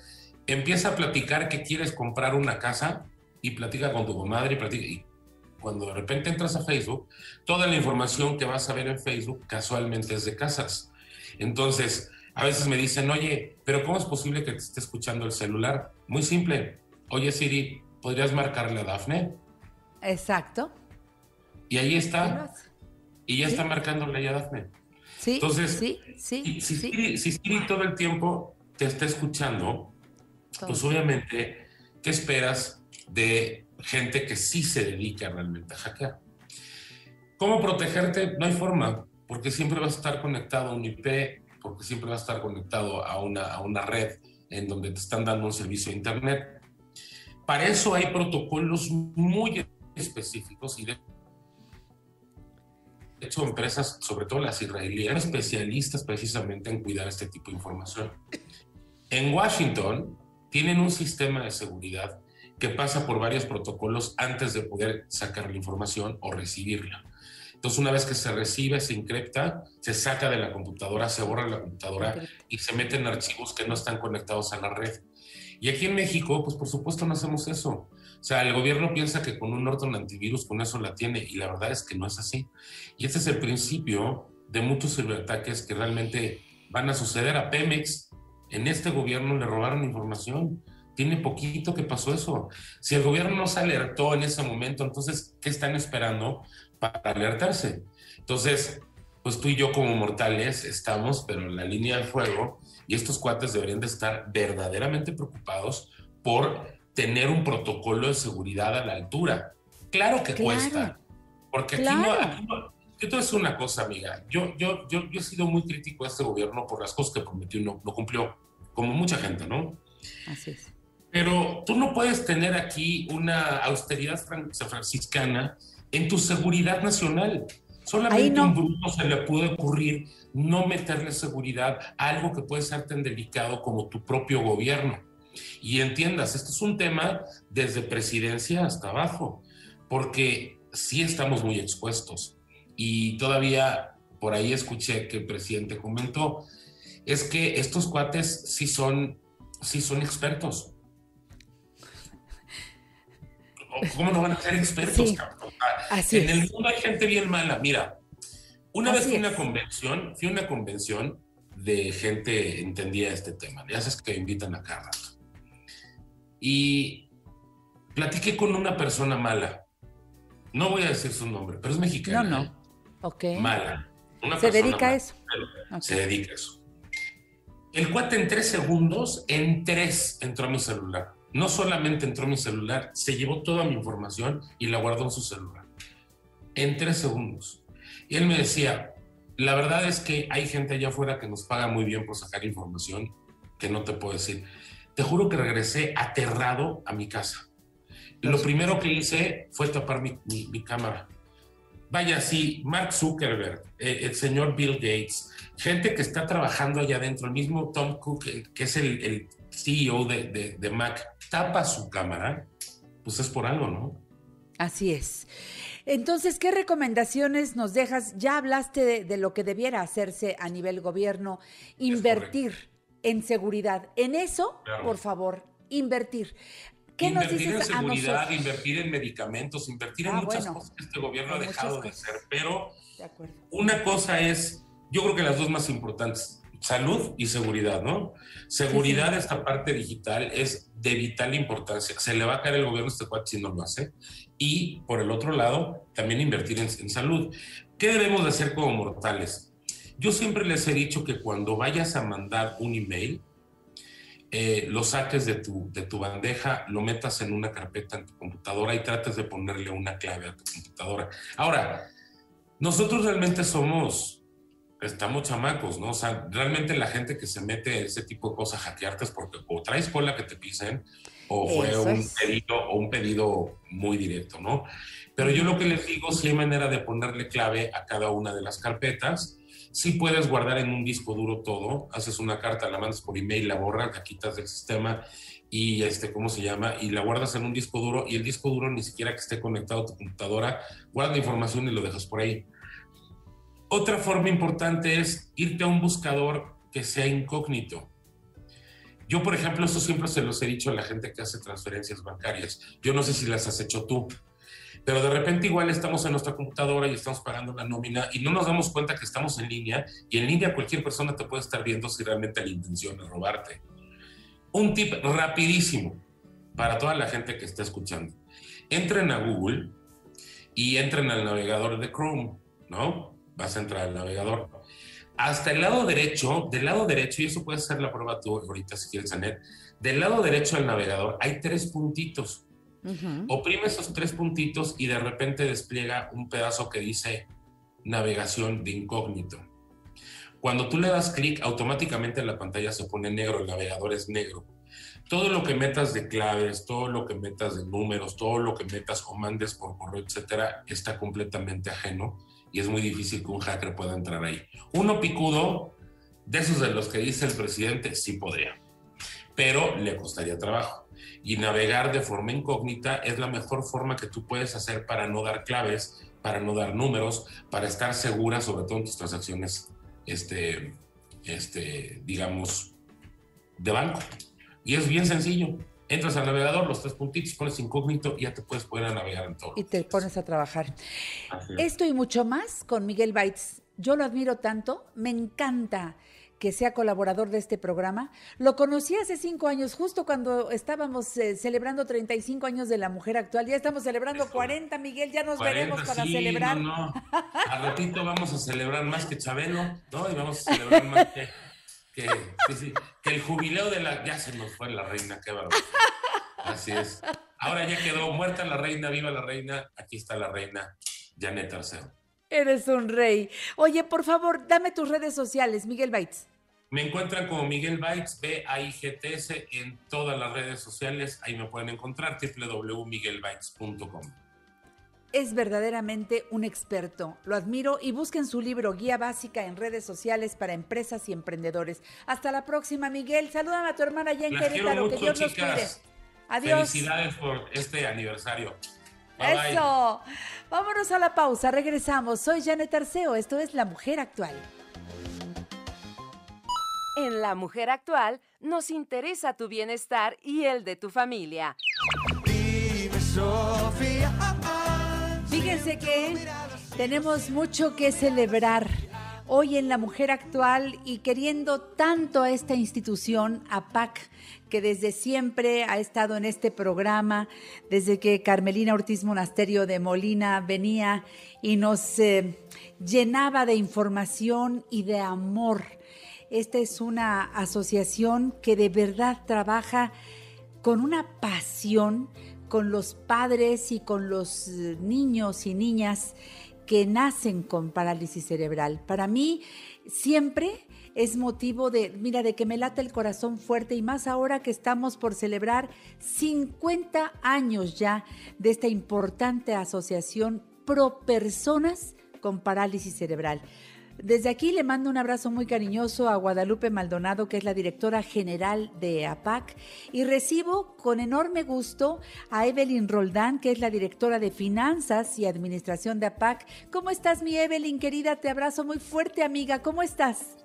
empieza a platicar que quieres comprar una casa y platica con tu comadre y platica. Y cuando de repente entras a Facebook, toda la información que vas a ver en Facebook casualmente es de casas. Entonces, a veces me dicen, oye, ¿pero cómo es posible que te esté escuchando el celular? Muy simple. Oye, Siri, ¿podrías marcarle a Dafne? Exacto. Y ahí está. Y ya ¿Sí? está marcándole a Dafne. Sí, Entonces, sí, sí, si, sí. Siri, si Siri todo el tiempo te está escuchando, todo. Pues obviamente, ¿qué esperas de gente que sí se dedica realmente a hackear? ¿Cómo protegerte? No hay forma, porque siempre vas a estar conectado a un I P, porque siempre vas a estar conectado a una, a una red en donde te están dando un servicio de internet. Para eso hay protocolos muy específicos y de hecho empresas, sobre todo las israelíes, son especialistas precisamente en cuidar este tipo de información. En Washington tienen un sistema de seguridad que pasa por varios protocolos antes de poder sacar la información o recibirla. Entonces, una vez que se recibe, se encripta, se saca de la computadora, se borra la computadora y se meten archivos que no están conectados a la red. Y aquí en México, pues por supuesto no hacemos eso. O sea, el gobierno piensa que con un Norton antivirus con eso la tiene y la verdad es que no es así. Y este es el principio de muchos ciberataques que realmente van a suceder a Pemex. En este gobierno le robaron información. Tiene poquito que pasó eso. Si el gobierno no se alertó en ese momento, entonces, ¿qué están esperando para alertarse? Entonces, pues tú y yo como mortales estamos, pero en la línea de fuego, y estos cuates deberían de estar verdaderamente preocupados por tener un protocolo de seguridad a la altura. Claro que claro. cuesta, porque aquí, claro. no, aquí no... Yo te voy a decir una cosa, amiga. Yo, yo, yo, yo he sido muy crítico a este gobierno por las cosas que prometió y no, no cumplió, como mucha gente, ¿no? Así es. Pero tú no puedes tener aquí una austeridad franciscana en tu seguridad nacional. Solamente a un bruto se le puede ocurrir no meterle seguridad a algo que puede ser tan delicado como tu propio gobierno. Y entiendas, esto es un tema desde presidencia hasta abajo, porque sí estamos muy expuestos. Y todavía por ahí escuché que el presidente comentó, es que estos cuates sí son, sí son expertos. ¿Cómo no van a ser expertos, sí, cabrón? Así en es. El mundo hay gente bien mala. Mira, una así vez fui a una convención, fui a una convención de gente entendía este tema. Ya sabes que invitan a cada rato. Y platiqué con una persona mala. No voy a decir su nombre, pero es mexicana. No, no. Ok. Mala. Una se dedica mala. a eso. Okay. Se dedica a eso. El cuate en tres segundos, en tres, entró a mi celular. No solamente entró mi celular, se llevó toda mi información y la guardó en su celular. En tres segundos. Y él me decía, la verdad es que hay gente allá afuera que nos paga muy bien por sacar información que no te puedo decir. Te juro que regresé aterrado a mi casa. Lo primero que hice fue tapar mi, mi, mi cámara. Vaya, sí, Mark Zuckerberg, el, el señor Bill Gates, gente que está trabajando allá adentro, el mismo Tom Cook, que es el... el C E O de, de, de Mac, tapa su cámara, pues es por algo, ¿no? Así es. Entonces, ¿qué recomendaciones nos dejas? Ya hablaste de, de lo que debiera hacerse a nivel gobierno, invertir en seguridad. En eso, claro. por favor, invertir. ¿Qué invertir nos dices en seguridad, a nosotros? Invertir en medicamentos, invertir en ah, muchas bueno, cosas que este gobierno ha dejado de hacer. Pero de acuerdo. Una cosa es, yo creo que las dos más importantes, salud y seguridad, ¿no? Seguridad, sí, sí. Esta parte digital es de vital importancia. Se le va a caer el gobierno a este cuate si no lo hace. Y, por el otro lado, también invertir en, en salud. ¿Qué debemos de hacer como mortales? Yo siempre les he dicho que cuando vayas a mandar un email, eh, lo saques de tu, de tu bandeja, lo metas en una carpeta en tu computadora y trates de ponerle una clave a tu computadora. Ahora, nosotros realmente somos, estamos chamacos, ¿no? O sea, realmente la gente que se mete a ese tipo de cosas, hackearte, es porque o traes cola que te pisen, o fue un pedido, o un pedido muy directo, ¿no? Pero yo lo que les digo, si hay manera de ponerle clave a cada una de las carpetas. Sí puedes guardar en un disco duro todo, haces una carta, la mandas por email, la borras, la quitas del sistema y este, ¿cómo se llama? Y la guardas en un disco duro, y el disco duro ni siquiera que esté conectado a tu computadora, guarda la información y lo dejas por ahí. Otra forma importante es irte a un buscador que sea incógnito. Yo, por ejemplo, eso siempre se los he dicho a la gente que hace transferencias bancarias. Yo no sé si las has hecho tú, pero de repente igual estamos en nuestra computadora y estamos pagando la nómina y no nos damos cuenta que estamos en línea, y en línea cualquier persona te puede estar viendo si realmente la intención es robarte. Un tip rapidísimo para toda la gente que está escuchando. Entren a Google y entren al navegador de Chrome, ¿no? Vas a entrar al navegador. Hasta el lado derecho, del lado derecho, y eso puede ser la prueba tú ahorita si quieres, Janett, del lado derecho del navegador hay tres puntitos. Uh-huh. Oprime esos tres puntitos y de repente despliega un pedazo que dice navegación de incógnito. Cuando tú le das clic, automáticamente la pantalla se pone negro, el navegador es negro. Todo lo que metas de claves, todo lo que metas de números, todo lo que metas o mandes por correo, etcétera, está completamente ajeno y es muy difícil que un hacker pueda entrar ahí. Uno picudo, de esos de los que dice el presidente, sí podría, pero le costaría trabajo. Y navegar de forma incógnita es la mejor forma que tú puedes hacer para no dar claves, para no dar números, para estar segura, sobre todo en tus transacciones, este, este, digamos, de banco. Y es bien sencillo. Entras al navegador, los tres puntitos, pones incógnito y ya te puedes poner a navegar en todo. Y te pones a trabajar. Esto y mucho más con Miguel Baigts. Yo lo admiro tanto, me encanta que sea colaborador de este programa. Lo conocí hace cinco años, justo cuando estábamos eh, celebrando treinta y cinco años de La Mujer Actual. Ya estamos celebrando eso. cuarenta, Miguel, ya nos cuarenta, veremos para sí, celebrar. No, no. Al ratito vamos a celebrar más que Chabelo, ¿no? Y vamos a celebrar más que, que, que, sí, que el jubileo de la... Ya se nos fue la reina, qué bárbaro. Así es. Ahora ya quedó muerta la reina, viva la reina. Aquí está la reina, Janett Arceo. Eres un rey. Oye, por favor, dame tus redes sociales, Miguel Baigts. Me encuentran como Miguel Baigts, B A I G T S, en todas las redes sociales. Ahí me pueden encontrar, doble u doble u doble u punto miguel baigts punto com. Es verdaderamente un experto. Lo admiro y busquen su libro Guía Básica en Redes Sociales para Empresas y Emprendedores. Hasta la próxima, Miguel. Saludan a tu hermana ya en Querétaro. Que Dios los cuide. Adiós. Felicidades por este aniversario. Bye, eso. Bye. Vámonos a la pausa. Regresamos. Soy Janett Arceo. Esto es La Mujer Actual. En La Mujer Actual nos interesa tu bienestar y el de tu familia. Fíjense que tenemos mucho que celebrar hoy en La Mujer Actual y queriendo tanto a esta institución, A P A C, que desde siempre ha estado en este programa, desde que Carmelina Ortiz Monasterio de Molina venía y nos eh, llenaba de información y de amor. Esta es una asociación que de verdad trabaja con una pasión con los padres y con los niños y niñas que nacen con parálisis cerebral. Para mí siempre es motivo de, mira, de que me lata el corazón fuerte, y más ahora que estamos por celebrar cincuenta años ya de esta importante asociación pro personas con parálisis cerebral. Desde aquí le mando un abrazo muy cariñoso a Guadalupe Maldonado, que es la directora general de A P A C, y recibo con enorme gusto a Evelyn Roldán, que es la directora de Finanzas y Administración de A P A C. ¿Cómo estás, mi Evelyn, querida? Te abrazo muy fuerte, amiga. ¿Cómo estás?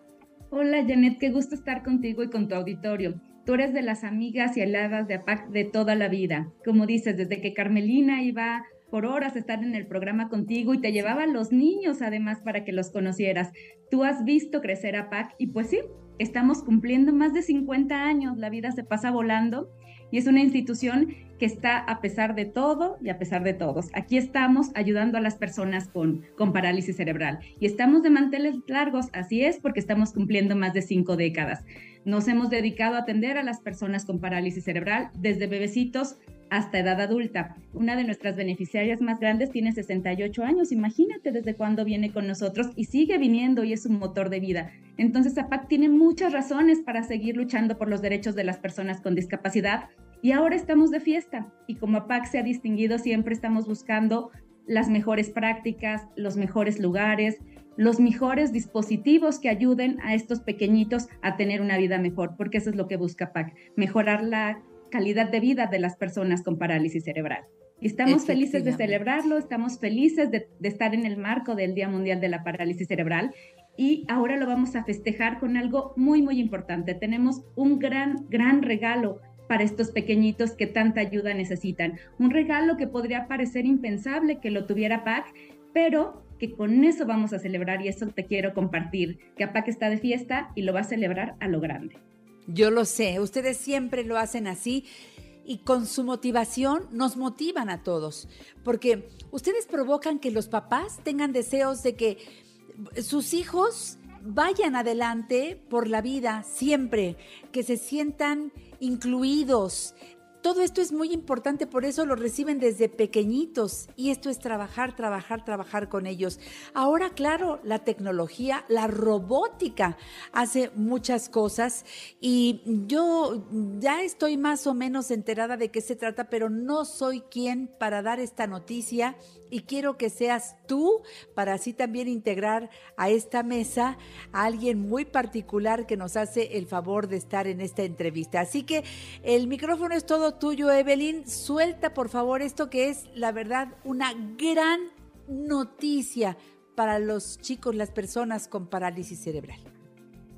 Hola, Janett, qué gusto estar contigo y con tu auditorio. Tú eres de las amigas y aliadas de A P A C de toda la vida. Como dices, desde que Carmelina iba... por horas estar en el programa contigo y te llevaba a los niños además para que los conocieras. Tú has visto crecer a A P A C y pues sí, estamos cumpliendo más de cincuenta años, la vida se pasa volando y es una institución que está a pesar de todo y a pesar de todos. Aquí estamos ayudando a las personas con, con parálisis cerebral y estamos de manteles largos, así es, porque estamos cumpliendo más de cinco décadas. Nos hemos dedicado a atender a las personas con parálisis cerebral desde bebecitos hasta edad adulta. Una de nuestras beneficiarias más grandes tiene sesenta y ocho años, imagínate desde cuándo viene con nosotros y sigue viniendo y es un motor de vida. Entonces, A P A C tiene muchas razones para seguir luchando por los derechos de las personas con discapacidad y ahora estamos de fiesta y como A P A C se ha distinguido, siempre estamos buscando las mejores prácticas, los mejores lugares, los mejores dispositivos que ayuden a estos pequeñitos a tener una vida mejor, porque eso es lo que busca A P A C, mejorar la calidad de vida de las personas con parálisis cerebral. Y estamos felices de celebrarlo, estamos felices de, de estar en el marco del Día Mundial de la Parálisis Cerebral y ahora lo vamos a festejar con algo muy, muy importante. Tenemos un gran, gran regalo para estos pequeñitos que tanta ayuda necesitan. Un regalo que podría parecer impensable que lo tuviera A P A C, pero que con eso vamos a celebrar y eso te quiero compartir, que A P A C está de fiesta y lo va a celebrar a lo grande. Yo lo sé, ustedes siempre lo hacen así y con su motivación nos motivan a todos, porque ustedes provocan que los papás tengan deseos de que sus hijos vayan adelante por la vida siempre, que se sientan incluidos. Todo esto es muy importante, por eso lo reciben desde pequeñitos y esto es trabajar, trabajar, trabajar con ellos. Ahora, claro, la tecnología, la robótica hace muchas cosas y yo ya estoy más o menos enterada de qué se trata, pero no soy quien para dar esta noticia y quiero que seas tú para así también integrar a esta mesa a alguien muy particular que nos hace el favor de estar en esta entrevista. Así que el micrófono es todo tuyo, Evelyn. Suelta, por favor, esto que es, la verdad, una gran noticia para los chicos, las personas con parálisis cerebral.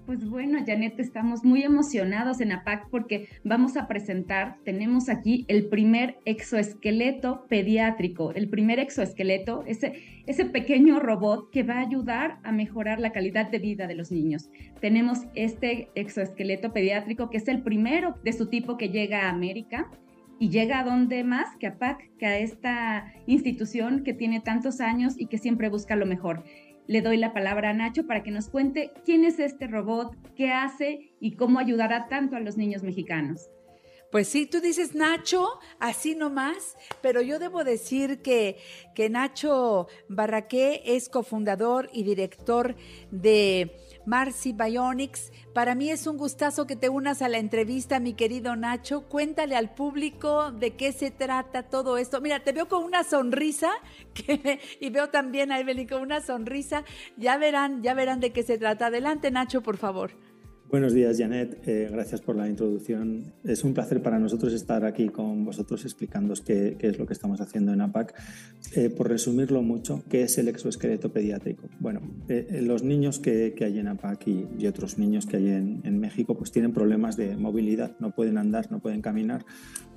Pues bueno, Janett, estamos muy emocionados en A P A C porque vamos a presentar, tenemos aquí el primer exoesqueleto pediátrico, el primer exoesqueleto, ese, ese pequeño robot que va a ayudar a mejorar la calidad de vida de los niños. Tenemos este exoesqueleto pediátrico que es el primero de su tipo que llega a América y llega a donde más que a A P A C, que a esta institución que tiene tantos años y que siempre busca lo mejor. Le doy la palabra a Nacho para que nos cuente quién es este robot, qué hace y cómo ayudará tanto a los niños mexicanos. Pues sí, tú dices Nacho, así nomás, pero yo debo decir que, que Nacho Barraqué es cofundador y director de Marsi Bionics. Para mí es un gustazo que te unas a la entrevista, mi querido Nacho. Cuéntale al público de qué se trata todo esto. Mira, te veo con una sonrisa que me, y veo también a Evelyn con una sonrisa. Ya verán, ya verán de qué se trata. Adelante, Nacho, por favor. Buenos días, Janett. Eh, gracias por la introducción. Es un placer para nosotros estar aquí con vosotros explicándoos qué, qué es lo que estamos haciendo en A P A C. Eh, por resumirlo mucho, ¿qué es el exoesqueleto pediátrico? Bueno, eh, los niños que, que hay en A P A C y, y otros niños que hay en, en México pues tienen problemas de movilidad, no pueden andar, no pueden caminar,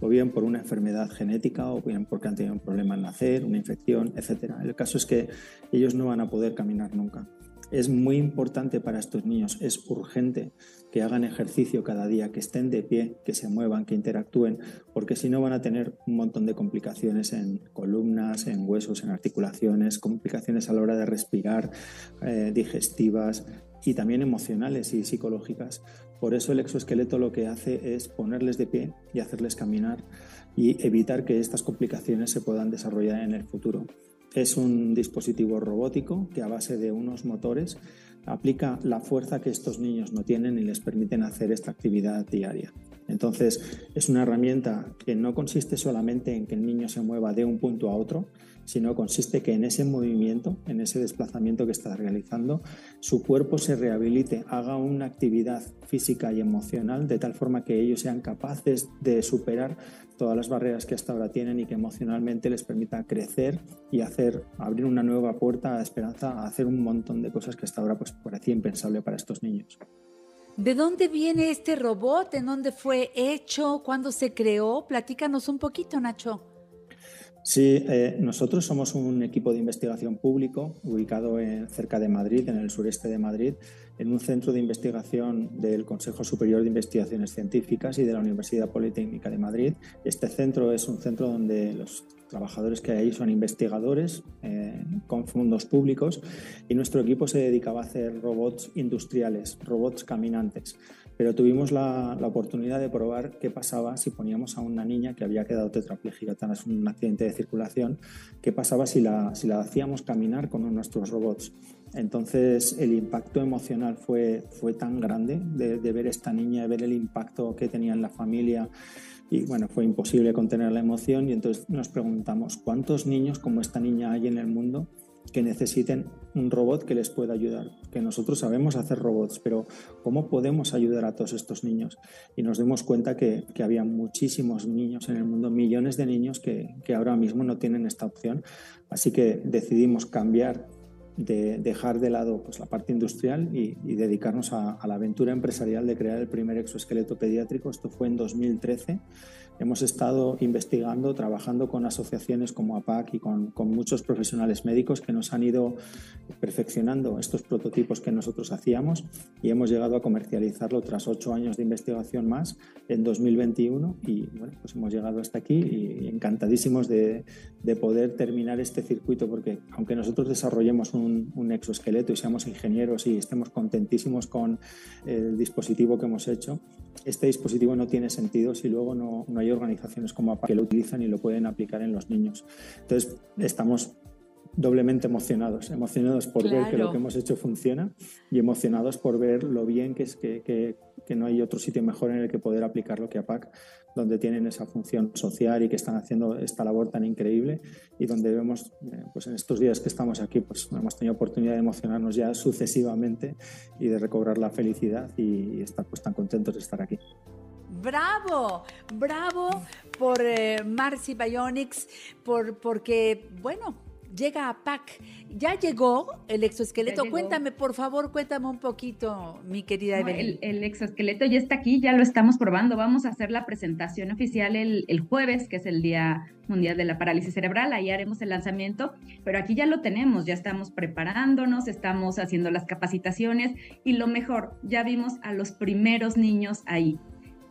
o bien por una enfermedad genética, o bien porque han tenido un problema al nacer, una infección, etcétera. El caso es que ellos no van a poder caminar nunca. Es muy importante para estos niños, es urgente que hagan ejercicio cada día, que estén de pie, que se muevan, que interactúen, porque si no van a tener un montón de complicaciones en columnas, en huesos, en articulaciones, complicaciones a la hora de respirar, eh, digestivas y también emocionales y psicológicas. Por eso el exoesqueleto lo que hace es ponerles de pie y hacerles caminar y evitar que estas complicaciones se puedan desarrollar en el futuro. Es un dispositivo robótico que a base de unos motores aplica la fuerza que estos niños no tienen y les permiten hacer esta actividad diaria. Entonces, es una herramienta que no consiste solamente en que el niño se mueva de un punto a otro, sino consiste que en ese movimiento, en ese desplazamiento que está realizando, su cuerpo se rehabilite, haga una actividad física y emocional de tal forma que ellos sean capaces de superar todas las barreras que hasta ahora tienen y que emocionalmente les permita crecer y hacer, abrir una nueva puerta a esperanza, a hacer un montón de cosas que hasta ahora pues, parecía impensable para estos niños. ¿De dónde viene este robot? ¿En dónde fue hecho? ¿Cuándo se creó? Platícanos un poquito, Nacho. Sí, eh, nosotros somos un equipo de investigación público ubicado en, cerca de Madrid, en el sureste de Madrid, en un centro de investigación del Consejo Superior de Investigaciones Científicas y de la Universidad Politécnica de Madrid. Este centro es un centro donde los trabajadores que hay son investigadores eh, con fondos públicos, y nuestro equipo se dedicaba a hacer robots industriales, robots caminantes. Pero tuvimos la, la oportunidad de probar qué pasaba si poníamos a una niña que había quedado tetrapléjica tras un accidente de circulación, qué pasaba si la, si la hacíamos caminar con nuestros robots. Entonces el impacto emocional fue, fue tan grande de, de ver esta niña, de ver el impacto que tenía en la familia, y bueno, fue imposible contener la emoción. Y entonces nos preguntamos cuántos niños como esta niña hay en el mundo que necesiten un robot que les pueda ayudar, que nosotros sabemos hacer robots, pero ¿cómo podemos ayudar a todos estos niños? Y nos dimos cuenta que, que había muchísimos niños en el mundo, millones de niños que, que ahora mismo no tienen esta opción. Así que decidimos cambiar, de dejar de lado pues, la parte industrial y, y dedicarnos a, a la aventura empresarial de crear el primer exoesqueleto pediátrico. Esto fue en dos mil trece. Hemos estado investigando, trabajando con asociaciones como A P A C y con, con muchos profesionales médicos que nos han ido perfeccionando estos prototipos que nosotros hacíamos, y hemos llegado a comercializarlo tras ocho años de investigación más en dos mil veintiuno, y bueno, pues hemos llegado hasta aquí y encantadísimos de, de poder terminar este circuito, porque aunque nosotros desarrollemos un, un exoesqueleto y seamos ingenieros y estemos contentísimos con el dispositivo que hemos hecho, este dispositivo no tiene sentido si luego no, no hay organizaciones como A P A que lo utilizan y lo pueden aplicar en los niños. Entonces estamos doblemente emocionados, emocionados por claro. ver que lo que hemos hecho funciona, y emocionados por ver lo bien que es, que, que, que no hay otro sitio mejor en el que poder aplicarlo que A P A C, donde tienen esa función social y que están haciendo esta labor tan increíble, y donde vemos, eh, pues en estos días que estamos aquí, pues hemos tenido oportunidad de emocionarnos ya sucesivamente y de recobrar la felicidad y, y estar pues tan contentos de estar aquí. Bravo, bravo por eh, Marsi Bionics, por, porque, bueno, llega a P A C. Ya llegó el exoesqueleto. Llegó. Cuéntame, por favor, cuéntame un poquito, mi querida no, Evelyn. El, el exoesqueleto ya está aquí, ya lo estamos probando. Vamos a hacer la presentación oficial el, el jueves, que es el Día Mundial de la Parálisis Cerebral. Ahí haremos el lanzamiento, pero aquí ya lo tenemos, ya estamos preparándonos, estamos haciendo las capacitaciones, y lo mejor, ya vimos a los primeros niños ahí.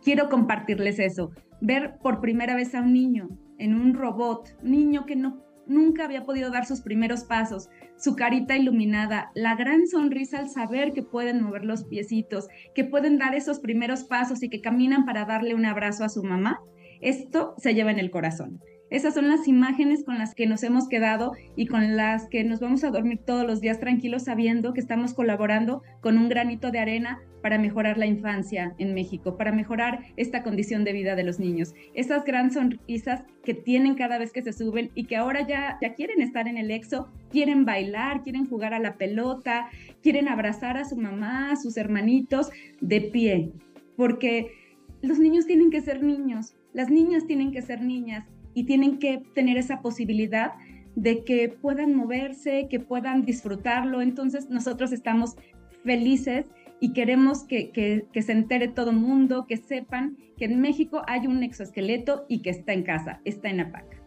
Quiero compartirles eso, ver por primera vez a un niño en un robot, un niño que no, nunca había podido dar sus primeros pasos, su carita iluminada, la gran sonrisa al saber que pueden mover los piecitos, que pueden dar esos primeros pasos y que caminan para darle un abrazo a su mamá, esto se lleva en el corazón. Esas son las imágenes con las que nos hemos quedado y con las que nos vamos a dormir todos los días tranquilos, sabiendo que estamos colaborando con un granito de arena para mejorar la infancia en México, para mejorar esta condición de vida de los niños. Esas grandes sonrisas que tienen cada vez que se suben y que ahora ya, ya quieren estar en el exo, quieren bailar, quieren jugar a la pelota, quieren abrazar a su mamá, a sus hermanitos de pie, porque los niños tienen que ser niños, las niñas tienen que ser niñas, y tienen que tener esa posibilidad de que puedan moverse, que puedan disfrutarlo. Entonces nosotros estamos felices y queremos que, que, que se entere todo el mundo, que sepan que en México hay un exoesqueleto y que está en casa, está en A P A C.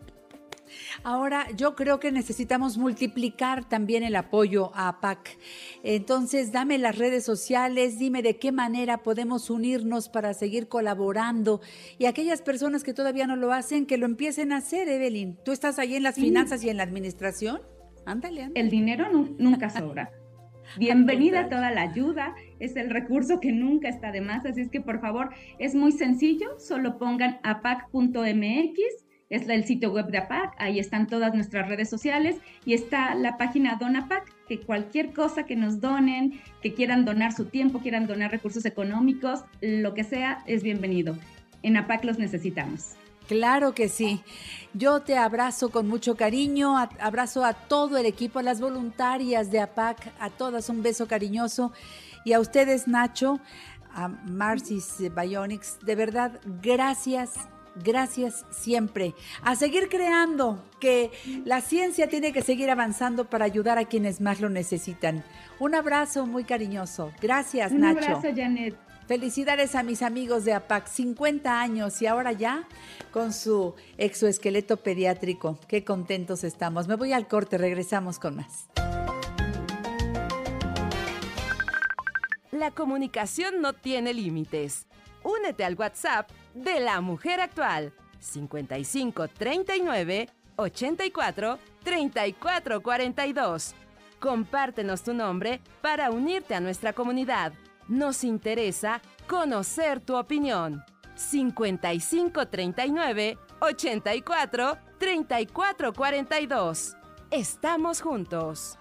Ahora, yo creo que necesitamos multiplicar también el apoyo a A P A C. Entonces, dame las redes sociales, dime de qué manera podemos unirnos para seguir colaborando. Y aquellas personas que todavía no lo hacen, que lo empiecen a hacer, Evelyn. ¿Tú estás ahí en las sí. finanzas y en la administración? Ándale, ándale. El dinero no, nunca sobra. Bienvenida toda la ayuda, es el recurso que nunca está de más. Así es que, por favor, es muy sencillo, solo pongan a p a c punto m x. Es el sitio web de A P A C, ahí están todas nuestras redes sociales y está la página DonAPAC, que cualquier cosa que nos donen, que quieran donar su tiempo, quieran donar recursos económicos, lo que sea, es bienvenido. En A P A C los necesitamos. Claro que sí. Yo te abrazo con mucho cariño, abrazo a todo el equipo, a las voluntarias de A P A C, a todas un beso cariñoso, y a ustedes, Nacho, a Marsi Bionics, de verdad, gracias. Gracias siempre. A seguir creando, que la ciencia tiene que seguir avanzando para ayudar a quienes más lo necesitan. Un abrazo muy cariñoso. Gracias, Nacho. Un abrazo, Janett. Felicidades a mis amigos de APAC, cincuenta años y ahora ya con su exoesqueleto pediátrico. Qué contentos estamos. Me voy al corte, regresamos con más. La comunicación no tiene límites. Únete al WhatsApp de La Mujer Actual, cincuenta y cinco, treinta y nueve, ochenta y cuatro, treinta y cuatro, cuarenta y dos. Compártenos tu nombre para unirte a nuestra comunidad. Nos interesa conocer tu opinión. cincuenta y cinco, treinta y nueve, ochenta y cuatro, treinta y cuatro, cuarenta y dos. Estamos juntos.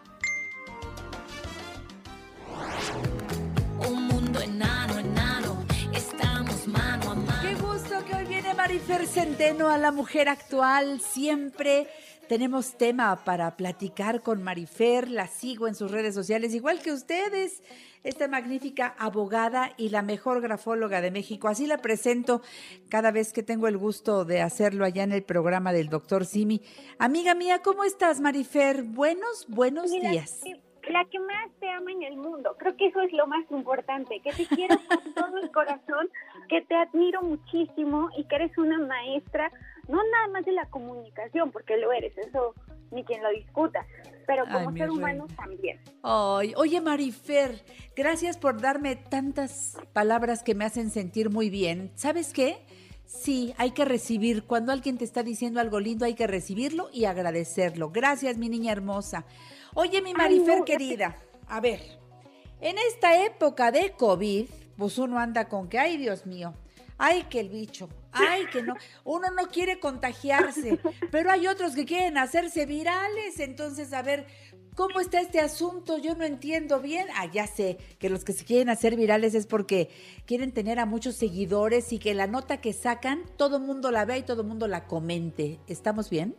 Un mundo enano, enano, estamos mano a mano. Qué gusto que hoy viene Maryfer Centeno a La Mujer Actual. Siempre tenemos tema para platicar con Maryfer, la sigo en sus redes sociales, igual que ustedes, esta magnífica abogada y la mejor grafóloga de México. Así la presento cada vez que tengo el gusto de hacerlo allá en el programa del doctor Simi. Amiga mía, ¿cómo estás, Maryfer? Buenos, buenos Mira, días. La que más te ama en el mundo, creo que eso es lo más importante, que te quiero con todo el corazón, que te admiro muchísimo y que eres una maestra, no nada más de la comunicación, porque lo eres, eso ni quien lo discuta, pero como Ay, ser humano reina. También. Ay, oye, Maryfer, gracias por darme tantas palabras que me hacen sentir muy bien. ¿Sabes qué? Sí, hay que recibir, cuando alguien te está diciendo algo lindo, hay que recibirlo y agradecerlo. Gracias, mi niña hermosa. Oye, mi Maryfer Ay, no, querida, a ver, en esta época de COVID, pues uno anda con que, ay, Dios mío, ay, que el bicho, ay, que no, uno no quiere contagiarse, pero hay otros que quieren hacerse virales, entonces, a ver, ¿cómo está este asunto? Yo no entiendo bien. Ah, ya sé, que los que se quieren hacer virales es porque quieren tener a muchos seguidores y que la nota que sacan, todo mundo la vea y todo mundo la comente. ¿Estamos bien?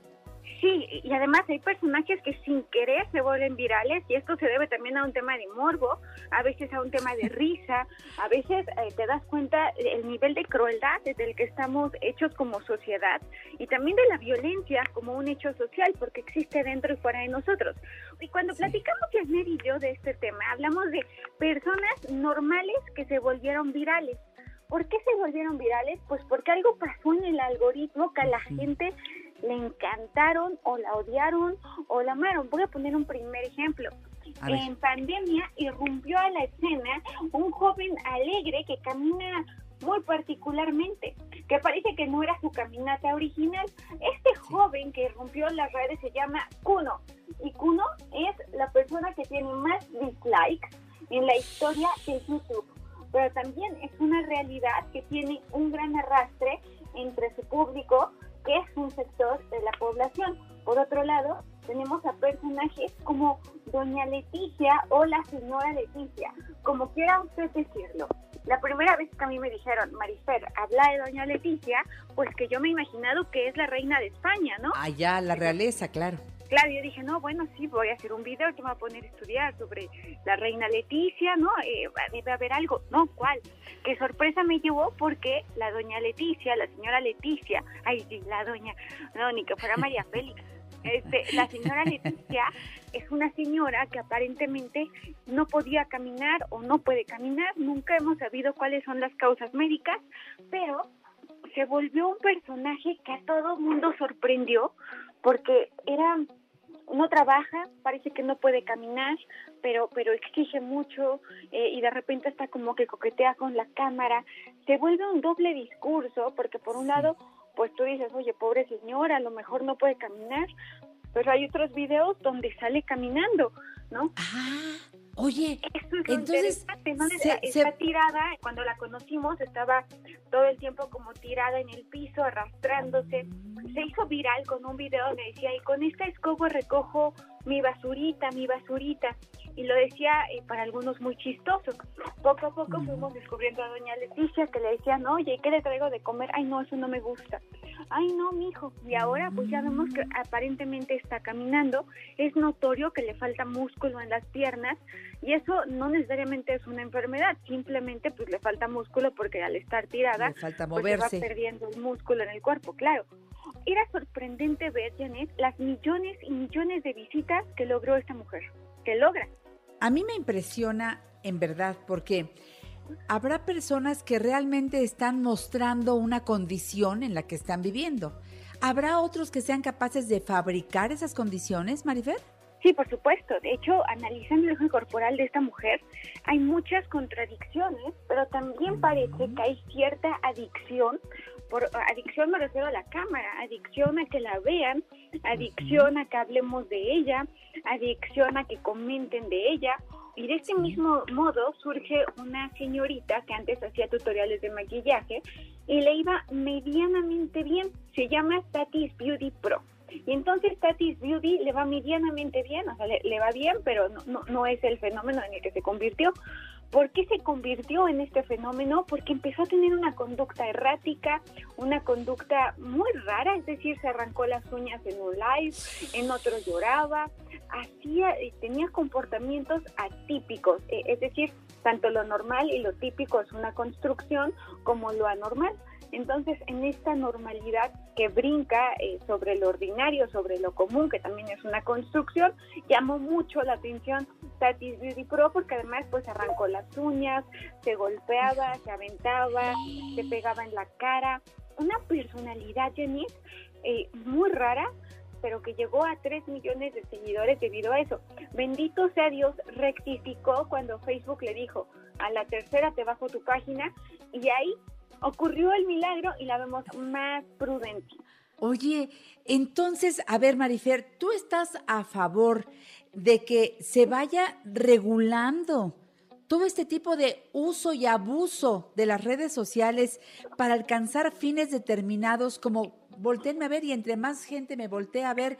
Sí, y además hay personajes que sin querer se vuelven virales y esto se debe también a un tema de morbo, a veces a un tema de risa, a veces eh, te das cuenta del nivel de crueldad desde el que estamos hechos como sociedad y también de la violencia como un hecho social porque existe dentro y fuera de nosotros. Y cuando sí. platicamos Janett y yo de este tema, hablamos de personas normales que se volvieron virales. ¿Por qué se volvieron virales? Pues porque algo pasó en el algoritmo que a la gente le encantaron o la odiaron o la amaron. Voy a poner un primer ejemplo. En pandemia irrumpió a la escena un joven alegre que camina muy particularmente, que parece que no era su caminata original. Este sí. joven que irrumpió en las redes se llama Kuno, y Kuno es la persona que tiene más dislikes en la historia de YouTube. Pero también es una realidad que tiene un gran arrastre entre su público, que es un sector de la población. Por otro lado, tenemos a personajes como Doña Leticia o la Señora Leticia, como quiera usted decirlo. La primera vez que a mí me dijeron, Maryfer, habla de Doña Leticia, pues que yo me he imaginado que es la reina de España, ¿no? Allá, la realeza, claro. Claro, yo dije, no, bueno, sí, voy a hacer un video que me voy a poner a estudiar sobre la reina Leticia, ¿no? Eh, debe haber algo. No, ¿cuál? Qué sorpresa me llevó porque la doña Leticia, la señora Leticia, ay, sí, la doña, no, ni que fuera María Félix. Este, la señora Leticia es una señora que aparentemente no podía caminar o no puede caminar, nunca hemos sabido cuáles son las causas médicas, pero se volvió un personaje que a todo mundo sorprendió porque era, no trabaja, parece que no puede caminar, pero pero exige mucho eh, y de repente está como que coquetea con la cámara. Se vuelve un doble discurso porque por un lado, pues tú dices, oye, pobre señora, a lo mejor no puede caminar, pero hay otros videos donde sale caminando, ¿no? Ah, oye, eso es entonces ¿no? se, está se... tirada, cuando la conocimos estaba todo el tiempo como tirada en el piso, arrastrándose. Se hizo viral con un video donde decía, y con esta escoba recojo mi basurita, mi basurita. Y lo decía eh, para algunos muy chistoso. Poco a poco mm. fuimos descubriendo a doña Leticia, que le decían, oye, ¿qué le traigo de comer? Ay, no, eso no me gusta. Ay, no, mijo. Y ahora pues ya vemos que aparentemente está caminando. Es notorio que le falta músculo en las piernas y eso no necesariamente es una enfermedad. Simplemente pues le falta músculo porque al estar tirada, le falta moverse. Pues, se va perdiendo el músculo en el cuerpo, claro. Era sorprendente ver, Janett, las millones y millones de visitas que logró esta mujer, que logra. A mí me impresiona, en verdad, porque habrá personas que realmente están mostrando una condición en la que están viviendo. ¿Habrá otros que sean capaces de fabricar esas condiciones, Maryfer? Sí, por supuesto. De hecho, analizando el eje corporal de esta mujer, hay muchas contradicciones, pero también parece que hay cierta adicción. Por adicción me refiero a la cámara, adicción a que la vean, adicción a que hablemos de ella, adicción a que comenten de ella. Y de este mismo modo surge una señorita que antes hacía tutoriales de maquillaje y le iba medianamente bien. Se llama Status Beauty Pro. Y entonces Status Beauty le va medianamente bien, o sea, le, le va bien, pero no, no, no es el fenómeno en el que se convirtió. ¿Por qué se convirtió en este fenómeno? Porque empezó a tener una conducta errática, una conducta muy rara, es decir, se arrancó las uñas en un live, en otro lloraba, hacía, tenía comportamientos atípicos, es decir, tanto lo normal y lo típico es una construcción como lo anormal. Entonces, en esta normalidad que brinca eh, sobre lo ordinario, sobre lo común, que también es una construcción, llamó mucho la atención Status Beauty Pro, porque además pues arrancó las uñas, se golpeaba, se aventaba, se pegaba en la cara. Una personalidad, Janett, eh, muy rara, pero que llegó a tres millones de seguidores debido a eso. Bendito sea Dios, rectificó cuando Facebook le dijo, a la tercera te bajo tu página, y ahí ocurrió el milagro y la vemos más prudente. Oye, entonces, a ver, Maryfer, ¿tú estás a favor de que se vaya regulando todo este tipo de uso y abuso de las redes sociales para alcanzar fines determinados como volteenme a ver y entre más gente me voltee a ver?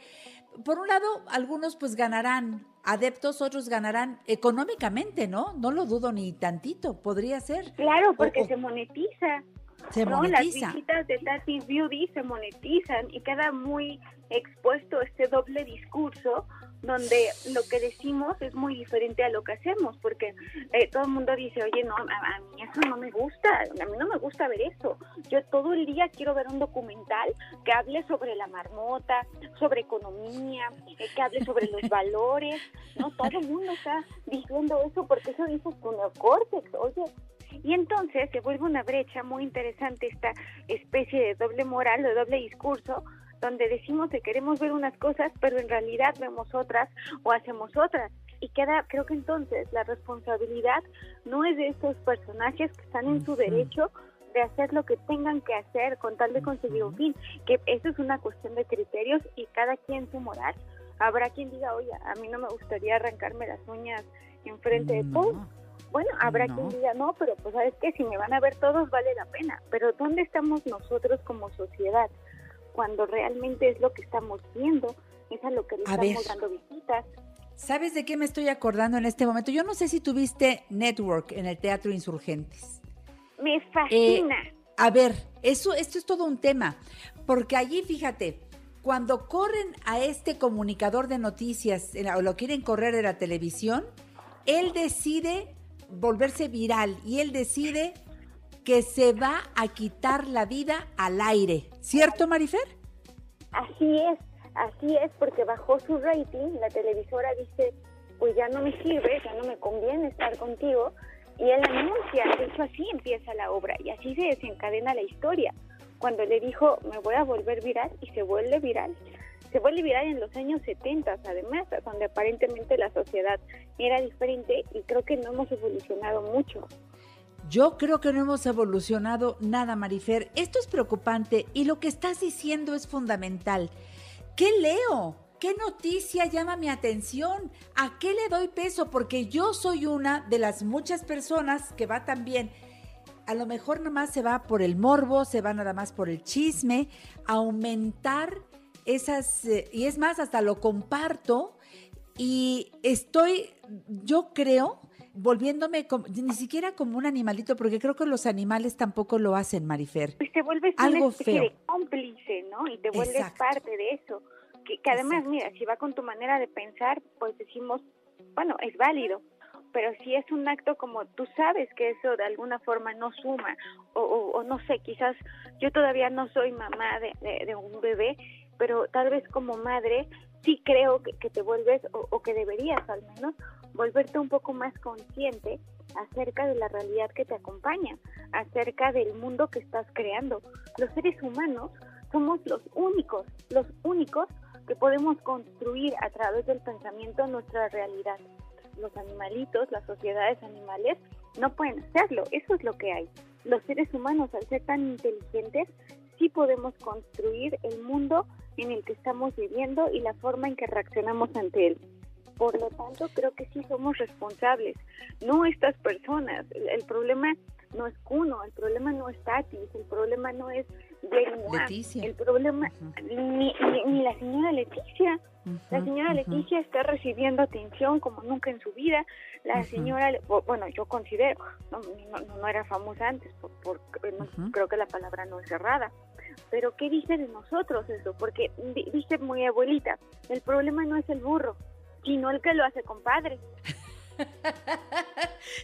Por un lado, algunos pues ganarán adeptos, otros ganarán económicamente, ¿no? No lo dudo ni tantito, podría ser. Claro, porque o, o, se monetiza. Se ¿no? monetiza. Las visitas de Status Beauty se monetizan y queda muy expuesto este doble discurso donde lo que decimos es muy diferente a lo que hacemos, porque eh, todo el mundo dice, oye, no, a, a mí eso no me gusta, a mí no me gusta ver eso. Yo todo el día quiero ver un documental que hable sobre la marmota, sobre economía, eh, que hable sobre los valores, ¿no? Todo el mundo está diciendo eso porque eso dice tu neocórtex, oye. Y entonces se vuelve una brecha muy interesante esta especie de doble moral o doble discurso, donde decimos que queremos ver unas cosas, pero en realidad vemos otras o hacemos otras. Y queda, creo que entonces, la responsabilidad no es de estos personajes que están en su derecho de hacer lo que tengan que hacer con tal de conseguir un fin, que eso es una cuestión de criterios y cada quien su moral. Habrá quien diga, oye, a mí no me gustaría arrancarme las uñas enfrente de todos. Bueno, habrá no. quien diga, no, pero pues sabes que si me van a ver todos vale la pena. Pero ¿dónde estamos nosotros como sociedad? Cuando realmente es lo que estamos viendo, es a lo que le a estamos ver. dando visitas. ¿Sabes de qué me estoy acordando en este momento? Yo no sé si tuviste Network en el Teatro Insurgentes. Me fascina. Eh, a ver, eso, esto es todo un tema, porque allí, fíjate, cuando corren a este comunicador de noticias, o lo quieren correr de la televisión, él decide volverse viral y él decide que se va a quitar la vida al aire. ¿Cierto, Maryfer? Así es, así es, porque bajó su rating, la televisora dice, pues ya no me sirve, ya no me conviene estar contigo, y él anuncia, de hecho así empieza la obra, y así se desencadena la historia. Cuando le dijo, me voy a volver viral, y se vuelve viral. Se vuelve viral en los años setenta, además, donde aparentemente la sociedad era diferente, y creo que no hemos evolucionado mucho. Yo creo que no hemos evolucionado nada, Maryfer. Esto es preocupante y lo que estás diciendo es fundamental. ¿Qué leo? ¿Qué noticia llama mi atención? ¿A qué le doy peso? Porque yo soy una de las muchas personas que va también, a lo mejor nada más se va por el morbo, se va nada más por el chisme, aumentar esas, eh, y es más, hasta lo comparto y estoy, yo creo, volviéndome como, ni siquiera como un animalito, porque creo que los animales tampoco lo hacen, Maryfer. Pues te vuelves algo feo, de cómplice, ¿no? Y te vuelves Exacto. parte de eso. Que, que además, Exacto. mira, si va con tu manera de pensar, pues decimos, bueno, es válido. Pero si es un acto como tú sabes que eso de alguna forma no suma, o, o, o no sé, quizás yo todavía no soy mamá de, de, de un bebé, pero tal vez como madre sí creo que, que te vuelves, o, o que deberías al menos, volverte un poco más consciente acerca de la realidad que te acompaña, acerca del mundo que estás creando. Los seres humanos somos los únicos, los únicos que podemos construir a través del pensamiento nuestra realidad. Los animalitos, las sociedades animales, no pueden hacerlo, eso es lo que hay. Los seres humanos, al ser tan inteligentes, sí podemos construir el mundo en el que estamos viviendo y la forma en que reaccionamos ante él. Por lo tanto, creo que sí somos responsables, no estas personas. El, el problema no es Kuno, el problema no es Tatis, el problema no es Leticia. El problema, uh-huh. ni, ni, ni la señora Leticia. Uh-huh, la señora uh-huh. Leticia está recibiendo atención como nunca en su vida. La uh-huh. señora, bueno, yo considero, no, no, no era famosa antes, porque por, uh-huh. creo que la palabra no es cerrada. Pero ¿qué dice de nosotros eso? Porque dice muy abuelita, el problema no es el burro, sino el que lo hace compadre.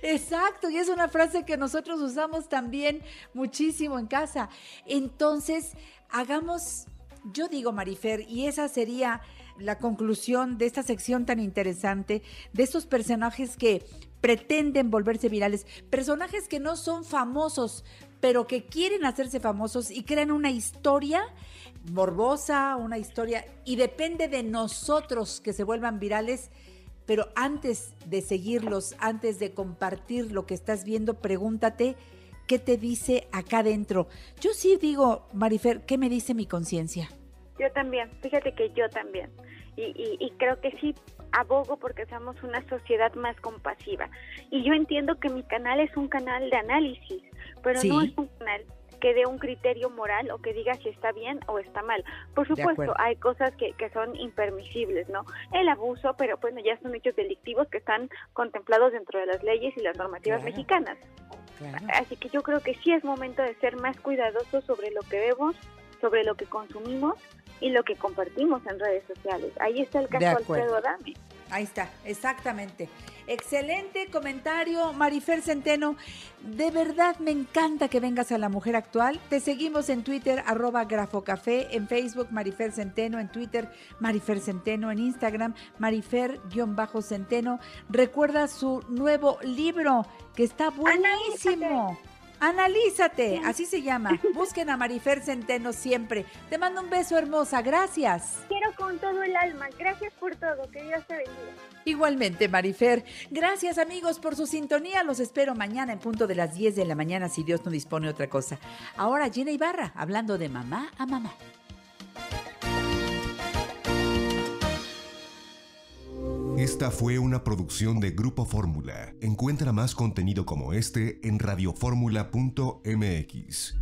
Exacto, y es una frase que nosotros usamos también muchísimo en casa. Entonces, hagamos, yo digo, Maryfer, y esa sería la conclusión de esta sección tan interesante, de estos personajes que pretenden volverse virales, personajes que no son famosos, pero que quieren hacerse famosos y crean una historia morbosa, una historia, y depende de nosotros que se vuelvan virales. Pero antes de seguirlos, antes de compartir lo que estás viendo, pregúntate qué te dice acá adentro. Yo sí digo, Maryfer, ¿qué me dice mi conciencia? Yo también, fíjate que yo también. Y, y, y creo que sí abogo porque seamos una sociedad más compasiva. Y yo entiendo que mi canal es un canal de análisis, pero sí. No es un canal que dé un criterio moral o que diga si está bien o está mal. Por supuesto, hay cosas que, que son impermisibles, ¿no? El abuso, pero bueno, ya son hechos delictivos que están contemplados dentro de las leyes y las normativas claro. mexicanas. Claro. Así que yo creo que sí es momento de ser más cuidadosos sobre lo que vemos, sobre lo que consumimos y lo que compartimos en redes sociales. Ahí está el caso Alfredo Adame. Ahí está, exactamente. Excelente comentario, Maryfer Centeno. De verdad me encanta que vengas a La Mujer Actual. Te seguimos en Twitter, arroba grafocafé, en Facebook, Maryfer Centeno, en Twitter, Maryfer Centeno, en Instagram, Maryfer-Centeno. Recuerda su nuevo libro, que está buenísimo. Analízate, Analízate así se llama. Busquen a Maryfer Centeno siempre. Te mando un beso, hermosa, gracias. Quiero con todo el alma, gracias por todo, que Dios te bendiga. Igualmente, Maryfer. Gracias, amigos, por su sintonía. Los espero mañana en punto de las diez de la mañana, si Dios no dispone otra cosa. Ahora Gina Ibarra, hablando de mamá a mamá. Esta fue una producción de Grupo Fórmula. Encuentra más contenido como este en radioformula punto m x.